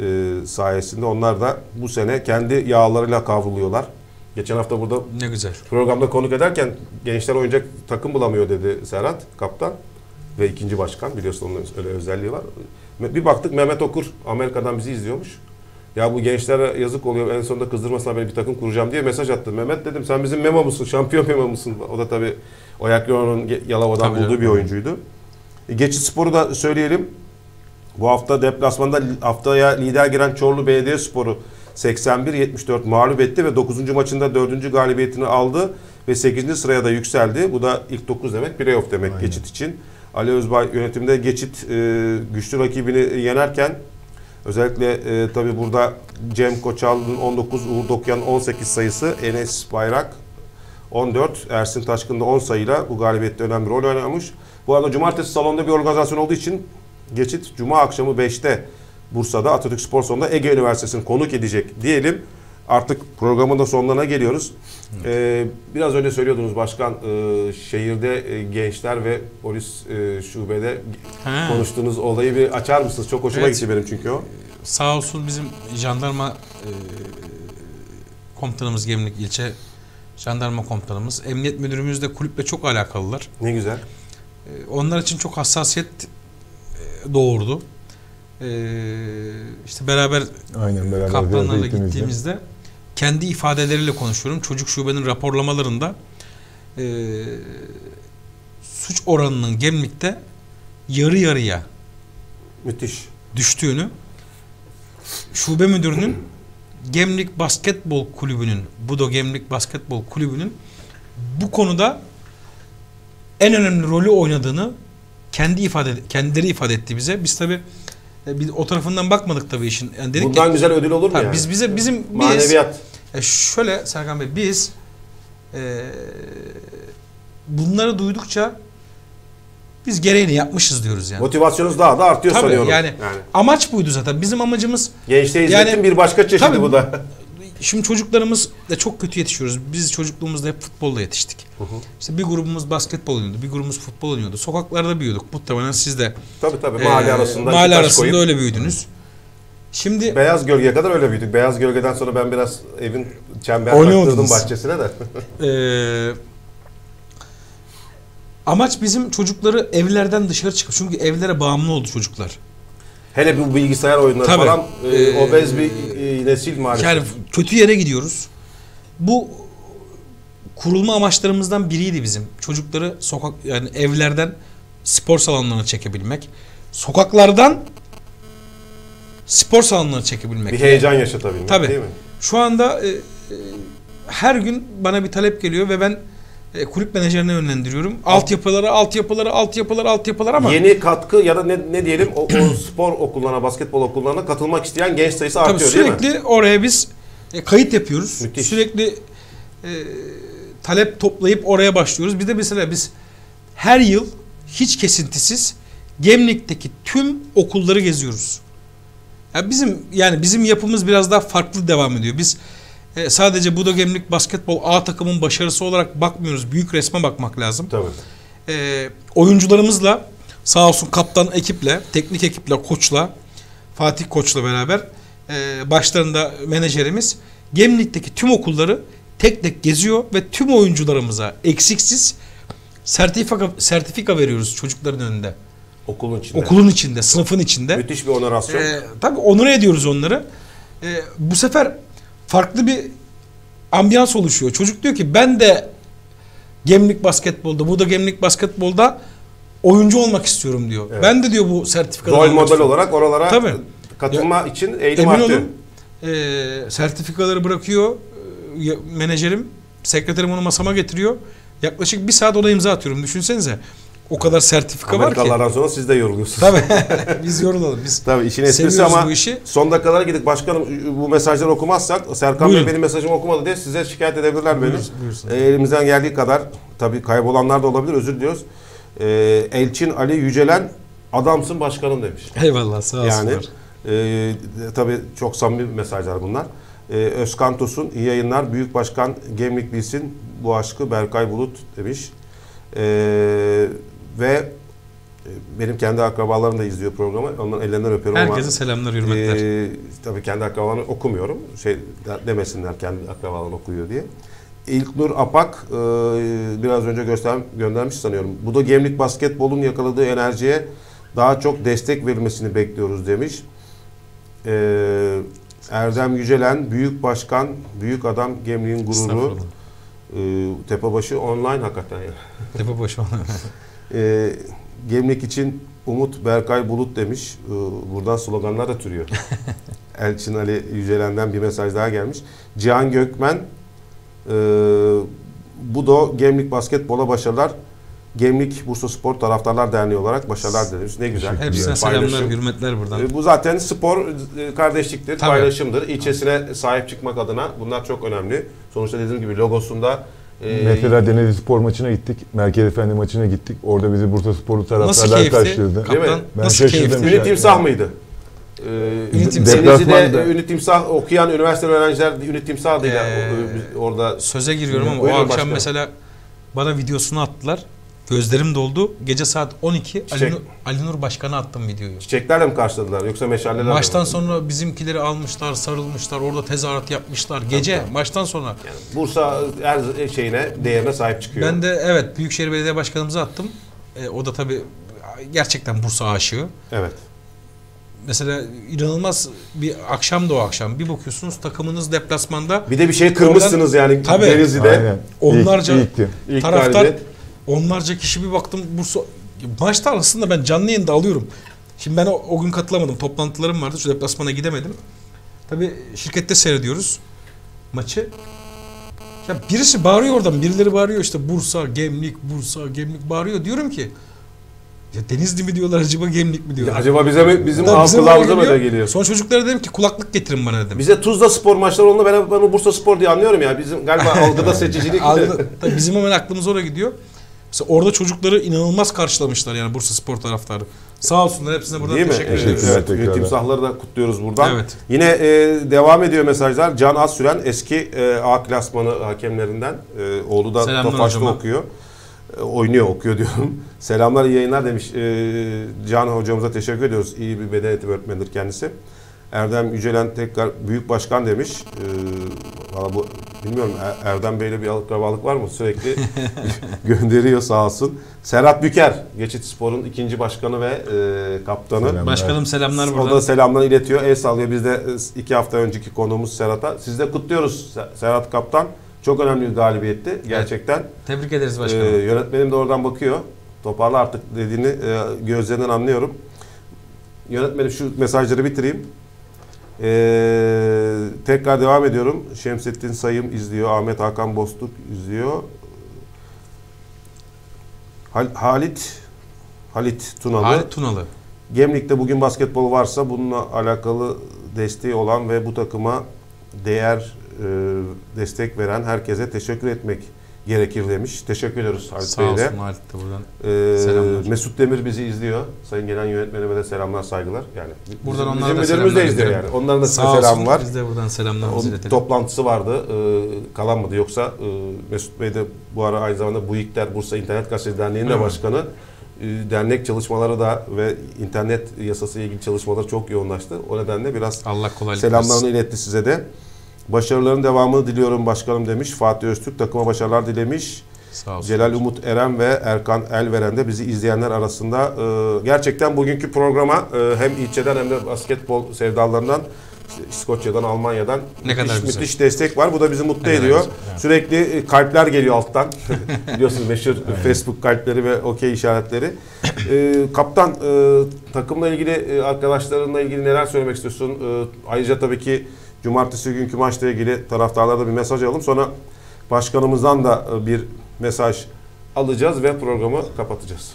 e, sayesinde onlar da bu sene kendi yağlarıyla kavruluyorlar. Geçen hafta burada ne güzel programda konuk ederken gençler oyuncak takım bulamıyor dedi Serhat kaptan ve ikinci başkan biliyorsunuz onun öyle özelliği var. Bir baktık Mehmet Okur Amerika'dan bizi izliyormuş. Ya bu gençlere yazık oluyor. En sonunda kızdırmasına beni bir takım kuracağım diye mesaj attı. Mehmet dedim sen bizim memo musun? Şampiyon memo musun? O da tabii Oyaklıoğlu'nun Yalova'dan tabii bulduğu canım. bir oyuncuydu. Geçit Spor'u da söyleyelim. Bu hafta deplasmanda haftaya lider giren Çorlu Belediyespor'u seksen bir yetmiş dört mağlup etti ve dokuzuncu maçında dördüncü galibiyetini aldı ve sekizinci sıraya da yükseldi. Bu da ilk dokuz demek, playoff demek Aynen. Geçit için. Ali Özbay yönetimde Geçit güçlü rakibini yenerken özellikle e, tabi burada Cem Koçal'ın on dokuz, Uğur Dokyan'ın on sekiz sayısı, Enes Bayrak on dört, Ersin Taşkın'da on sayıyla bu galibiyette önemli rol oynamış. Bu arada cumartesi salonda bir organizasyon olduğu için Geçit cuma akşamı beşte Bursa'da Atatürk Spor Salonu'nda Ege Üniversitesi'ni konuk edecek diyelim. Artık programın da sonlarına geliyoruz. Evet. E, biraz önce söylüyordunuz başkan, e, şehirde e, gençler ve polis e, şubede ha. konuştuğunuz olayı bir açar mısınız? Çok hoşuma evet. gitti benim çünkü o. Sağ olsun bizim jandarma e, komutanımız, Gemlik ilçe jandarma komutanımız, emniyet müdürümüz de kulüple çok alakalılar. Ne güzel. E, onlar için çok hassasiyet doğurdu. E, işte beraber, beraber kaptanlarla gittiğimizde kendi ifadeleriyle konuşuyorum. Çocuk şubenin raporlamalarında e, suç oranının Gemlik'te yarı yarıya müthiş düştüğünü, şube müdürünün Gemlik Basketbol Kulübü'nün, BUDO Gemlik Basketbol Kulübü'nün bu konuda en önemli rolü oynadığını kendi ifade kendileri ifade etti bize. Biz tabi biz o tarafından bakmadık tabii işin. Yani dedik bundan ki, güzel ödül olur mu yani? Biz bize bizim maneviyat. Biz, e şöyle Serkan Bey biz e, bunları duydukça biz gereğini yapmışız diyoruz yani. Motivasyonunuz daha da artıyor tabii sanıyorum. Yani, yani amaç buydu zaten. Bizim amacımız gençliğe hizmetin yani, bir başka çeşidi tabii, bu da. Şimdi çocuklarımız da çok kötü yetişiyoruz. Biz çocukluğumuzda hep futbolla yetiştik. Hı hı. İşte bir grubumuz basketbol oynuyordu, bir grubumuz futbol oynuyordu. Sokaklarda büyüyorduk. Muhtemelen siz de tabii, tabii. mahalle e, arasında, mahalle arasında koyup... öyle büyüdünüz. Şimdi Beyaz Gölge'ye kadar öyle büyüdük. Beyaz Gölge'den sonra ben biraz evin çember baktırdım bahçesine de. ee, amaç bizim çocukları evlerden dışarı çıkıp, çünkü evlere bağımlı oldu çocuklar. Hele bu bilgisayar oyunları Tabii. falan e, obez bir e, nesil maalesef. Yani kötü yere gidiyoruz. Bu kurulma amaçlarımızdan biriydi bizim. Çocukları sokak, yani evlerden spor salonlarına çekebilmek. Sokaklardan spor salonlarına çekebilmek. Bir heyecan yaşatabilmek Tabii. değil mi? Şu anda e, e, her gün bana bir talep geliyor ve ben E, kulüp menajerine yönlendiriyorum. Altyapılara, altyapılara, altyapılara, altyapılara ama... Yeni katkı ya da ne, ne diyelim o, o spor okullarına, basketbol okullarına katılmak isteyen genç sayısı artıyor Tabii değil mi? Sürekli oraya biz e, kayıt yapıyoruz. Müthiş. Sürekli e, talep toplayıp oraya başlıyoruz. Bir de mesela biz her yıl hiç kesintisiz Gemlik'teki tüm okulları geziyoruz. Yani bizim, yani bizim yapımız biraz daha farklı devam ediyor. Biz E, sadece BUDO Gemlik Basketbol A takımın başarısı olarak bakmıyoruz. Büyük resme bakmak lazım. Tabii. E, oyuncularımızla, sağ olsun kaptan ekiple, teknik ekiple, koçla, Fatih Koç'la beraber e, başlarında menajerimiz Gemlik'teki tüm okulları tek tek geziyor ve tüm oyuncularımıza eksiksiz sertifika, sertifika veriyoruz çocukların önünde. Okulun içinde. Okulun içinde, sınıfın içinde. Müthiş bir onorasyon. E, tabii onur ediyoruz onları. E, bu sefer farklı bir ambiyans oluşuyor. Çocuk diyor ki ben de Gemlik Basketbol'da, burada Gemlik Basketbol'da oyuncu olmak istiyorum diyor. Evet. Ben de diyor bu sertifikaları rol model istiyorum. olarak oralara Tabii. katılma ya, için eğilim artıyor. Emin olun, e, sertifikaları bırakıyor e, menajerim, sekreterim onu masama getiriyor. Yaklaşık bir saat ona imza atıyorum. Düşünsenize. O kadar sertifika var ki. Amerikalılardan sonra siz de yoruluyorsunuz. Tabii. Biz yorulalım. Biz Tabii işin esprisi ama işi. son dakikalara gidip başkanım bu mesajları okumazsak Serkan Buyurun. Bey benim mesajımı okumadı diye size şikayet edebilirler beni. Ee, elimizden geldiği kadar tabii kaybolanlar da olabilir, özür diliyoruz. Ee, Elçin Ali Yücelen adamsın başkanım demiş. Eyvallah, sağ olsunlar. Yani e, tabii çok samimi mesajlar bunlar. Ee, Özkan Tosun iyi yayınlar. Büyük Başkan Gemlik bilsin bu aşkı Berkay Bulut demiş. Eee Ve benim kendi akrabalarım da izliyor programı. Onların ellerinden öpüyorum. Herkese selamlar, hürmetler. E, tabii kendi akrabalarını okumuyorum. Şey demesinler kendi akrabalarını okuyor diye. İlknur Apak e, biraz önce göster, göndermiş sanıyorum. Bu da Gemlik Basketbol'un yakaladığı enerjiye daha çok destek verilmesini bekliyoruz demiş. E, Erdem Yücelen, Büyük Başkan, Büyük Adam Gemlik'in gururu. E, Tepebaşı online hakikaten. Yani. Tepebaşı online. E, Gemlik için Umut Berkay Bulut demiş. E, buradan sloganlar da türüyor. Elçin Ali Yücelen'den bir mesaj daha gelmiş. Cihan Gökmen e, Budo Gemlik Basketbola başarılar. Gemlik Bursaspor Taraftarlar Derneği olarak başarılar demiş. Ne güzel. Hepsine selamlar, hürmetler buradan. E, bu zaten spor kardeşliktir, Tabii. paylaşımdır. İlçesine Tabii. sahip çıkmak adına bunlar çok önemli. Sonuçta dediğim gibi logosunda Ee, mesela Denizli Spor maçına gittik. Merkez Efendi maçına gittik. Orada bizi Bursa Sporlu taraftarlar karşıladı. Kaptan, ben nasıl keyifti? Ünlü Timsah yani. mıydı? Ee, Denizli'de Ünlü Timsah okuyan üniversite öğrenciler Ünlü Timsah değil. Ee, orada söze giriyorum ama o akşam başka. mesela bana videosunu attılar. Gözlerim doldu. Gece saat on iki Alinur, Alinur Başkan'a attım videoyu. Çiçeklerle mi karşıladılar yoksa meşalelerle mi? Maçtan sonra bizimkileri almışlar, sarılmışlar, orada tezahürat yapmışlar. Gece Tabii. maçtan sonra. Yani Bursa her şeyine, değerine sahip çıkıyor. Ben de evet Büyükşehir Belediye Başkanımıza attım. E, o da tabii gerçekten Bursa aşığı. Evet. Mesela inanılmaz bir akşam da o akşam. Bir bakıyorsunuz takımınız deplasmanda. Bir de bir şey kırmışsınız oradan, yani tabii, Denizli'de. Aynen. Onlarca İlk, taraftar. İlk Onlarca kişi bir baktım Bursa maçta aslında ben canlı yayında alıyorum. Şimdi ben o, o gün katılamadım. Toplantılarım vardı. Şu deplasmana gidemedim. Tabii şirkette seyrediyoruz maçı. Ya birisi bağırıyor oradan. Birileri bağırıyor işte Bursa, Gemlik, Bursa, Gemlik bağırıyor. Diyorum ki ya Denizli mi diyorlar acaba, Gemlik mi diyorlar? Ya acaba bize mi, bizim algılarımıza mı da geliyor? Son çocuklara dedim ki kulaklık getirin bana dedim. Bize Tuzla Spor maçları olduğunda ben, ben o Bursa Spor diye anlıyorum ya. Bizim galiba algıda seçicilik. Algı, bizim hemen aklımız oraya gidiyor. Mesela orada çocukları inanılmaz karşılamışlar yani Bursaspor taraftarı. Sağ olsunlar, hepsine buradan değil teşekkür mi? ediyoruz. Evet, evet, timsahları da kutluyoruz buradan. Evet. Yine e, devam ediyor mesajlar. Can Assüren eski e, A klasmanı hakemlerinden. E, oğlu da Tofaş'ta okuyor. E, oynuyor okuyor diyorum. Selamlar, iyi yayınlar demiş. E, Can hocamıza teşekkür ediyoruz. İyi bir beden eğitimi öğretmenidir kendisi. Erdem Yücelen tekrar büyük başkan demiş. E, valla bu bilmiyorum, Erdem Bey'le bir alıkrabalık var mı? Sürekli gönderiyor sağ olsun. Serhat Büker, Geçit Spor'un ikinci başkanı ve e, kaptanı. Selamlar. Başkanım selamlar buradan. O da selamlar iletiyor. El sallıyor. Biz de iki hafta önceki konuğumuz Serhat'a. Siz de kutluyoruz Serhat Kaptan. Çok önemli bir galibiyetti gerçekten. Evet. Tebrik ederiz başkanım. E, yönetmenim de oradan bakıyor. Toparla artık dediğini e, gözlerinden anlıyorum. Yönetmenim şu mesajları bitireyim. Ee, tekrar devam ediyorum. Şemsettin Sayım izliyor. Ahmet Hakan Bostuk izliyor. Hal Halit Halit Tunalı. Halit Tunalı. Gemlik'te bugün basketbol varsa bununla alakalı desteği olan ve bu takıma değer e, destek veren herkese teşekkür etmek gerekir demiş. Teşekkür ediyoruz Halit Bey'le. Sağ olsun Halit de buradan. Ee, selamlar. Mesut Demir bizi izliyor. Sayın Genel Yönetmenime de selamlar, saygılar. Yani buradan bizim, onlara da selamlar izliyor yani. Onların da selam var. Biz de buradan selamlarımızı iletelim. Toplantısı vardı. Ee, kalanmadı. Yoksa e, Mesut Bey de bu ara aynı zamanda BUİK'ler Bursa İnternet Gazetesi Derneği'nin de başkanı. E, dernek çalışmaları da ve internet yasası ile ilgili çalışmalar çok yoğunlaştı. O nedenle biraz Allah kolaylık selamlarını olsun. iletti size de. Başarıların devamını diliyorum başkanım demiş. Fatih Öztürk takıma başarılar dilemiş. Sağ olsun. Celal Umut Eren ve Erkan Elveren de bizi izleyenler arasında. Ee, gerçekten bugünkü programa e, hem ilçeden hem de basketbol sevdalarından, İskoçya'dan, Almanya'dan ne kadar müthiş, müthiş destek var. Bu da bizi mutlu ne ediyor. Güzel. Sürekli kalpler geliyor alttan. Biliyorsunuz meşhur Facebook kalpleri ve okey işaretleri. E, kaptan e, takımla ilgili, arkadaşlarınla ilgili neler söylemek istiyorsun? E, ayrıca tabii ki cumartesi günkü maçla ilgili taraftarlara da bir mesaj alalım. Sonra başkanımızdan da bir mesaj alacağız ve programı kapatacağız.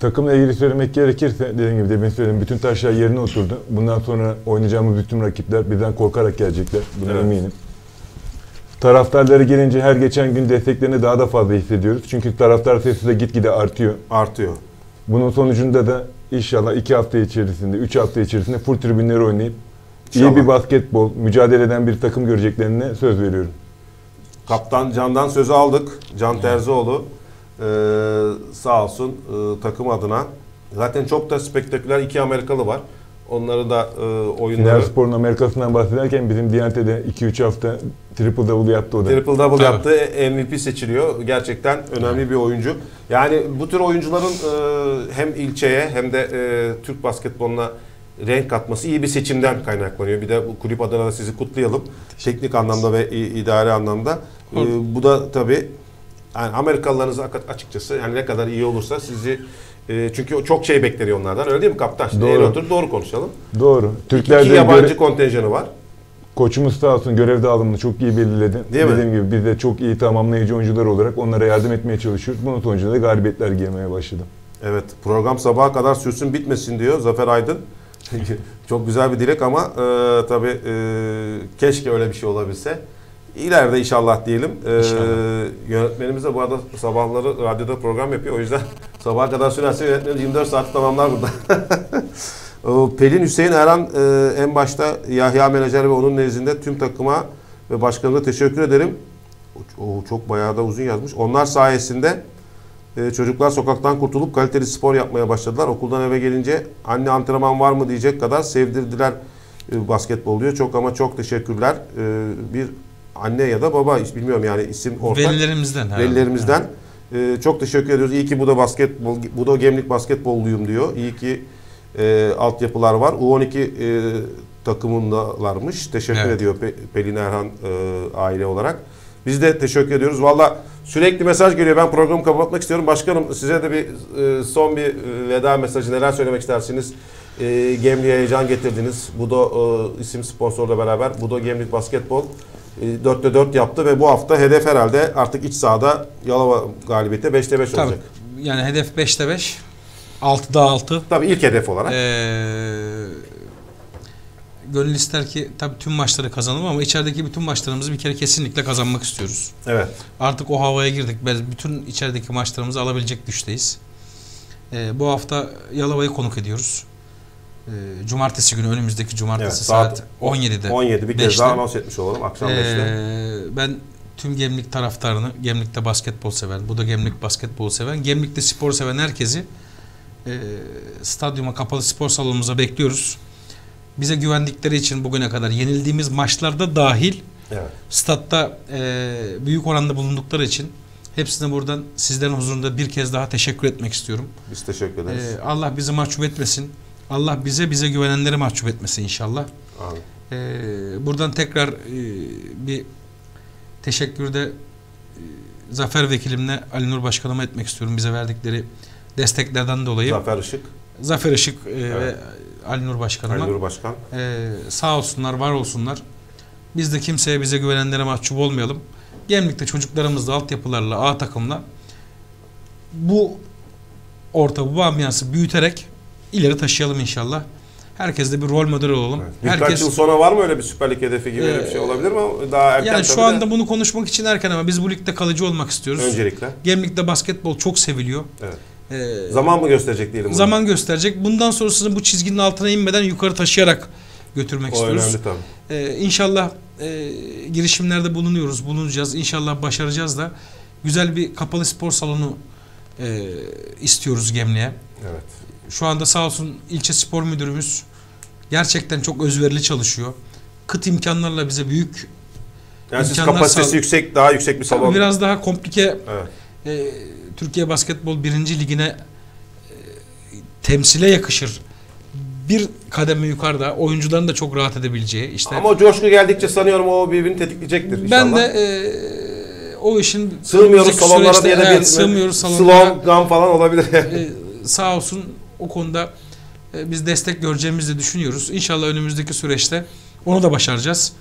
Takımla ilgili söylemek gerekirse, dediğim gibi demin söyledim, bütün taşlar yerine oturdu. Bundan sonra oynayacağımız bütün rakipler bizden korkarak gelecekler. Buna evet. eminim. Taraftarları gelince her geçen gün desteklerini daha da fazla hissediyoruz. Çünkü taraftar sayısı da gitgide artıyor. Artıyor. Bunun sonucunda da inşallah iki hafta içerisinde, üç hafta içerisinde full tribünleri oynayıp İnşallah. İyi bir basketbol, mücadele eden bir takım göreceklerine söz veriyorum. Kaptan Can'dan sözü aldık. Can Terzioğlu ee, sağ olsun e, takım adına. Zaten çok da spektaküler iki Amerikalı var. Onları da e, oyunları... Final Spor'un Amerikasından bahsederken bizim Diyante'de iki üç hafta triple double yaptı o da. Triple double Tabii. yaptı. M V P seçiliyor. Gerçekten önemli bir oyuncu. Yani bu tür oyuncuların e, hem ilçeye hem de e, Türk basketboluna renk katması iyi bir seçimden kaynaklanıyor. Bir de bu kulüp adına da sizi kutlayalım. Teknik anlamda ve idari anlamda. Ee, bu da tabii yani Amerikalılarınız açıkçası yani ne kadar iyi olursa sizi e, çünkü çok şey bekleniyor onlardan. Öyle değil mi kaptan? Şimdi doğru. Otur, doğru konuşalım. Doğru. Türklerde İki yabancı kontenjanı var. Koçumuz sağ olsun görev dağılımını çok iyi belirledi. Değil Dediğim mi? gibi biz de çok iyi tamamlayıcı oyuncular olarak onlara yardım etmeye çalışıyoruz. Bunun sonucunda da galibiyetler gelmeye başladı. Evet. Program sabaha kadar sürsün bitmesin diyor Zafer Aydın. Çok güzel bir dilek ama e, tabii e, keşke öyle bir şey olabilse. İleride inşallah diyelim. E, inşallah. Yönetmenimiz de bu arada sabahları radyoda program yapıyor. O yüzden sabaha kadar sürerse yönetmenimiz yirmi dört saat tamamlar burada. Pelin Hüseyin Erhan e, en başta Yahya menajer ve onun nezdinde tüm takıma ve başkanına teşekkür ederim. O, çok bayağı da uzun yazmış. Onlar sayesinde Ee, çocuklar sokaktan kurtulup kaliteli spor yapmaya başladılar. Okuldan eve gelince anne antrenman var mı diyecek kadar sevdirdiler e, basketbol diyor. Çok ama çok teşekkürler. Ee, bir anne ya da baba, hiç bilmiyorum yani isim ortak. Velilerimizden. Velilerimizden. Ee, çok teşekkür ediyoruz. İyi ki bu da basketbol, bu da Gemlik basketbolluyum diyor. İyi ki e, altyapılar var. U on iki e, takımındalarmış. Teşekkür evet. ediyor Pe Pelin Erhan e, aile olarak. Biz de teşekkür ediyoruz. Valla sürekli mesaj geliyor. Ben programı kapatmak istiyorum. Başkanım size de bir e, son bir veda mesajı, neler söylemek istersiniz? E, Gemlik'e heyecan getirdiniz. BUDO e, isim sponsorla beraber BUDO Gemlik Basketbol e, dörtte dört yaptı ve bu hafta hedef herhalde artık iç sahada Yalova galibiyette beşte beş olacak. Tabii, yani hedef beşte beş, altıda altı. Tabii ilk hedef olarak. Ee, gönül ister ki tabii tüm maçları kazanalım ama içerideki bütün maçlarımızı bir kere kesinlikle kazanmak istiyoruz. Evet. Artık o havaya girdik. Biz bütün içerideki maçlarımızı alabilecek güçteyiz. Ee, bu hafta Yalova'yı konuk ediyoruz. Ee, cumartesi günü, önümüzdeki cumartesi evet, saat, saat on yedide. on yedi bir kez daha anons etmiş olalım. Akşam ee, beşte. Ben tüm Gemlik taraftarını, Gemlik'te basketbol seven, bu da Gemlik basketbol seven, Gemlik'te spor seven herkesi e, stadyuma, kapalı spor salonumuza bekliyoruz. Bize güvendikleri için bugüne kadar yenildiğimiz maçlarda dahil evet. statta e, büyük oranda bulundukları için hepsine buradan sizlerin huzurunda bir kez daha teşekkür etmek istiyorum. Biz teşekkür ederiz. E, Allah bizi mahcup etmesin. Allah bize bize güvenenleri mahcup etmesin inşallah. E, buradan tekrar e, bir teşekkürde e, Zafer Vekilimle Alinur Başkanıma etmek istiyorum. Bize verdikleri desteklerden dolayı. Zafer Işık. Zafer Işık e, evet. ve Alinur Başkanıma. Alinur Başkan. Ee, sağ olsunlar, var olsunlar. Biz de kimseye, bize güvenenlere mahcup olmayalım. Gemlik'te çocuklarımızla, altyapılarla, A takımla bu ortamı, bu ambiyansı büyüterek ileri taşıyalım inşallah. Herkes de bir rol model olalım. Evet. Herkes... Birkaç yıl sonra var mı öyle bir Süper Lig hedefi gibi ee, öyle bir şey olabilir mi? Daha erken yani şu anda de... bunu konuşmak için erken ama biz bu ligde kalıcı olmak istiyoruz. Öncelikle. Gemlik'te basketbol çok seviliyor. Evet. Ee, zaman mı gösterecek diyelim? Zaman bunu? gösterecek. Bundan sonrasını bu çizginin altına inmeden yukarı taşıyarak götürmek o istiyoruz. Önemli, tabii. Ee, inşallah e, girişimlerde bulunuyoruz, bulunacağız. İnşallah başaracağız da güzel bir kapalı spor salonu e, istiyoruz Gemliğe. Evet. Şu anda sağ olsun ilçe spor müdürümüz gerçekten çok özverili çalışıyor. Kıt imkanlarla bize büyük yani imkanlar siz kapasitesi yüksek, daha yüksek bir salon. Biraz daha komplike evet. E, Türkiye Basketbol birinci Ligi'ne e, temsile yakışır. Bir kademe yukarıda oyuncuların da çok rahat edebileceği. Işte. Ama coşku geldikçe sanıyorum o birbirini tetikleyecektir inşallah. Ben de e, o işin... Sığmıyoruz salonlara diye de evet, bir sığmıyoruz slogan falan olabilir. e, sağ olsun o konuda e, biz destek göreceğimizi de düşünüyoruz. İnşallah önümüzdeki süreçte onu da başaracağız.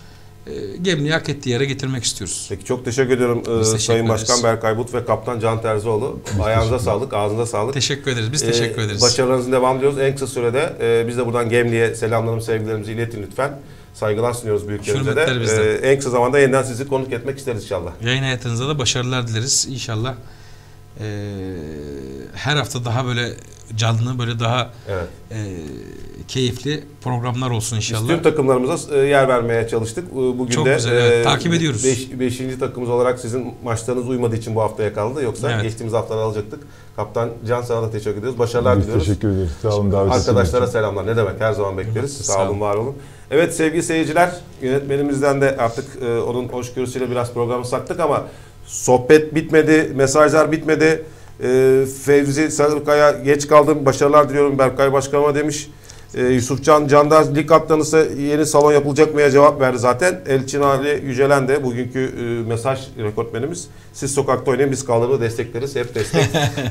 Gemliği hak ettiği yere getirmek istiyoruz. Peki çok teşekkür ediyorum e, teşekkür Sayın ederiz. Başkan Berkay Bulut ve Kaptan Can Terzioğlu. Ayağınıza sağlık, ağzınıza sağlık. Teşekkür ederiz, biz teşekkür ederiz. E, başarılarınızın devamı diliyoruz. En kısa sürede e, biz de buradan Gemliğe selamlarımızı, sevgilerimizi iletin lütfen. Saygılar sunuyoruz büyüklerimize de. E, en kısa zamanda yeniden sizi konuk etmek isteriz inşallah. Yayın hayatınıza da başarılar dileriz inşallah. E, her hafta daha böyle canlı, böyle daha evet. e, keyifli programlar olsun inşallah. Biz tüm takımlarımıza yer vermeye çalıştık. Bugün çok de güzel, evet. e, takip ediyoruz. Beş, beşinci takımımız olarak sizin maçlarınız uymadığı için bu haftaya kaldı. Yoksa evet. geçtiğimiz haftaları alacaktık. Kaptan Can sana da teşekkür ediyoruz. Başarılar biz diliyoruz. Teşekkür ederiz. Sağ olun davet için. Arkadaşlara selamlar. Ne demek? Her zaman bekleriz. Sağ, Sağ olun, var olun. Evet sevgili seyirciler, yönetmenimizden de artık e, onun hoşgörüsüyle biraz programı saktık ama sohbet bitmedi, mesajlar bitmedi. E, Fevzi Sarıkaya geç kaldım, başarılar diliyorum Berkay Başkanıma demiş. E, Yusufcan Candar lig kaptanısı yeni salon yapılacak mıya cevap verdi zaten. Elçin Ali Yücelen de bugünkü e, mesaj rekortmenimiz. Siz sokakta oynayın, biz kaldırımı destekleriz. Hep destek,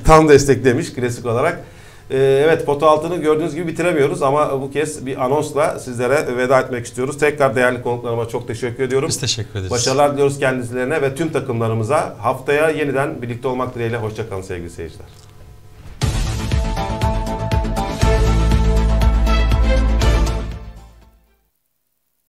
tam destek demiş klasik olarak. E, evet foto altını gördüğünüz gibi bitiremiyoruz ama bu kez bir anonsla sizlere veda etmek istiyoruz. Tekrar değerli konuklarıma çok teşekkür ediyorum. Biz teşekkür ederiz. Başarılar diliyoruz kendilerine ve tüm takımlarımıza. Haftaya yeniden birlikte olmak dileğiyle hoşça kalın sevgili seyirciler.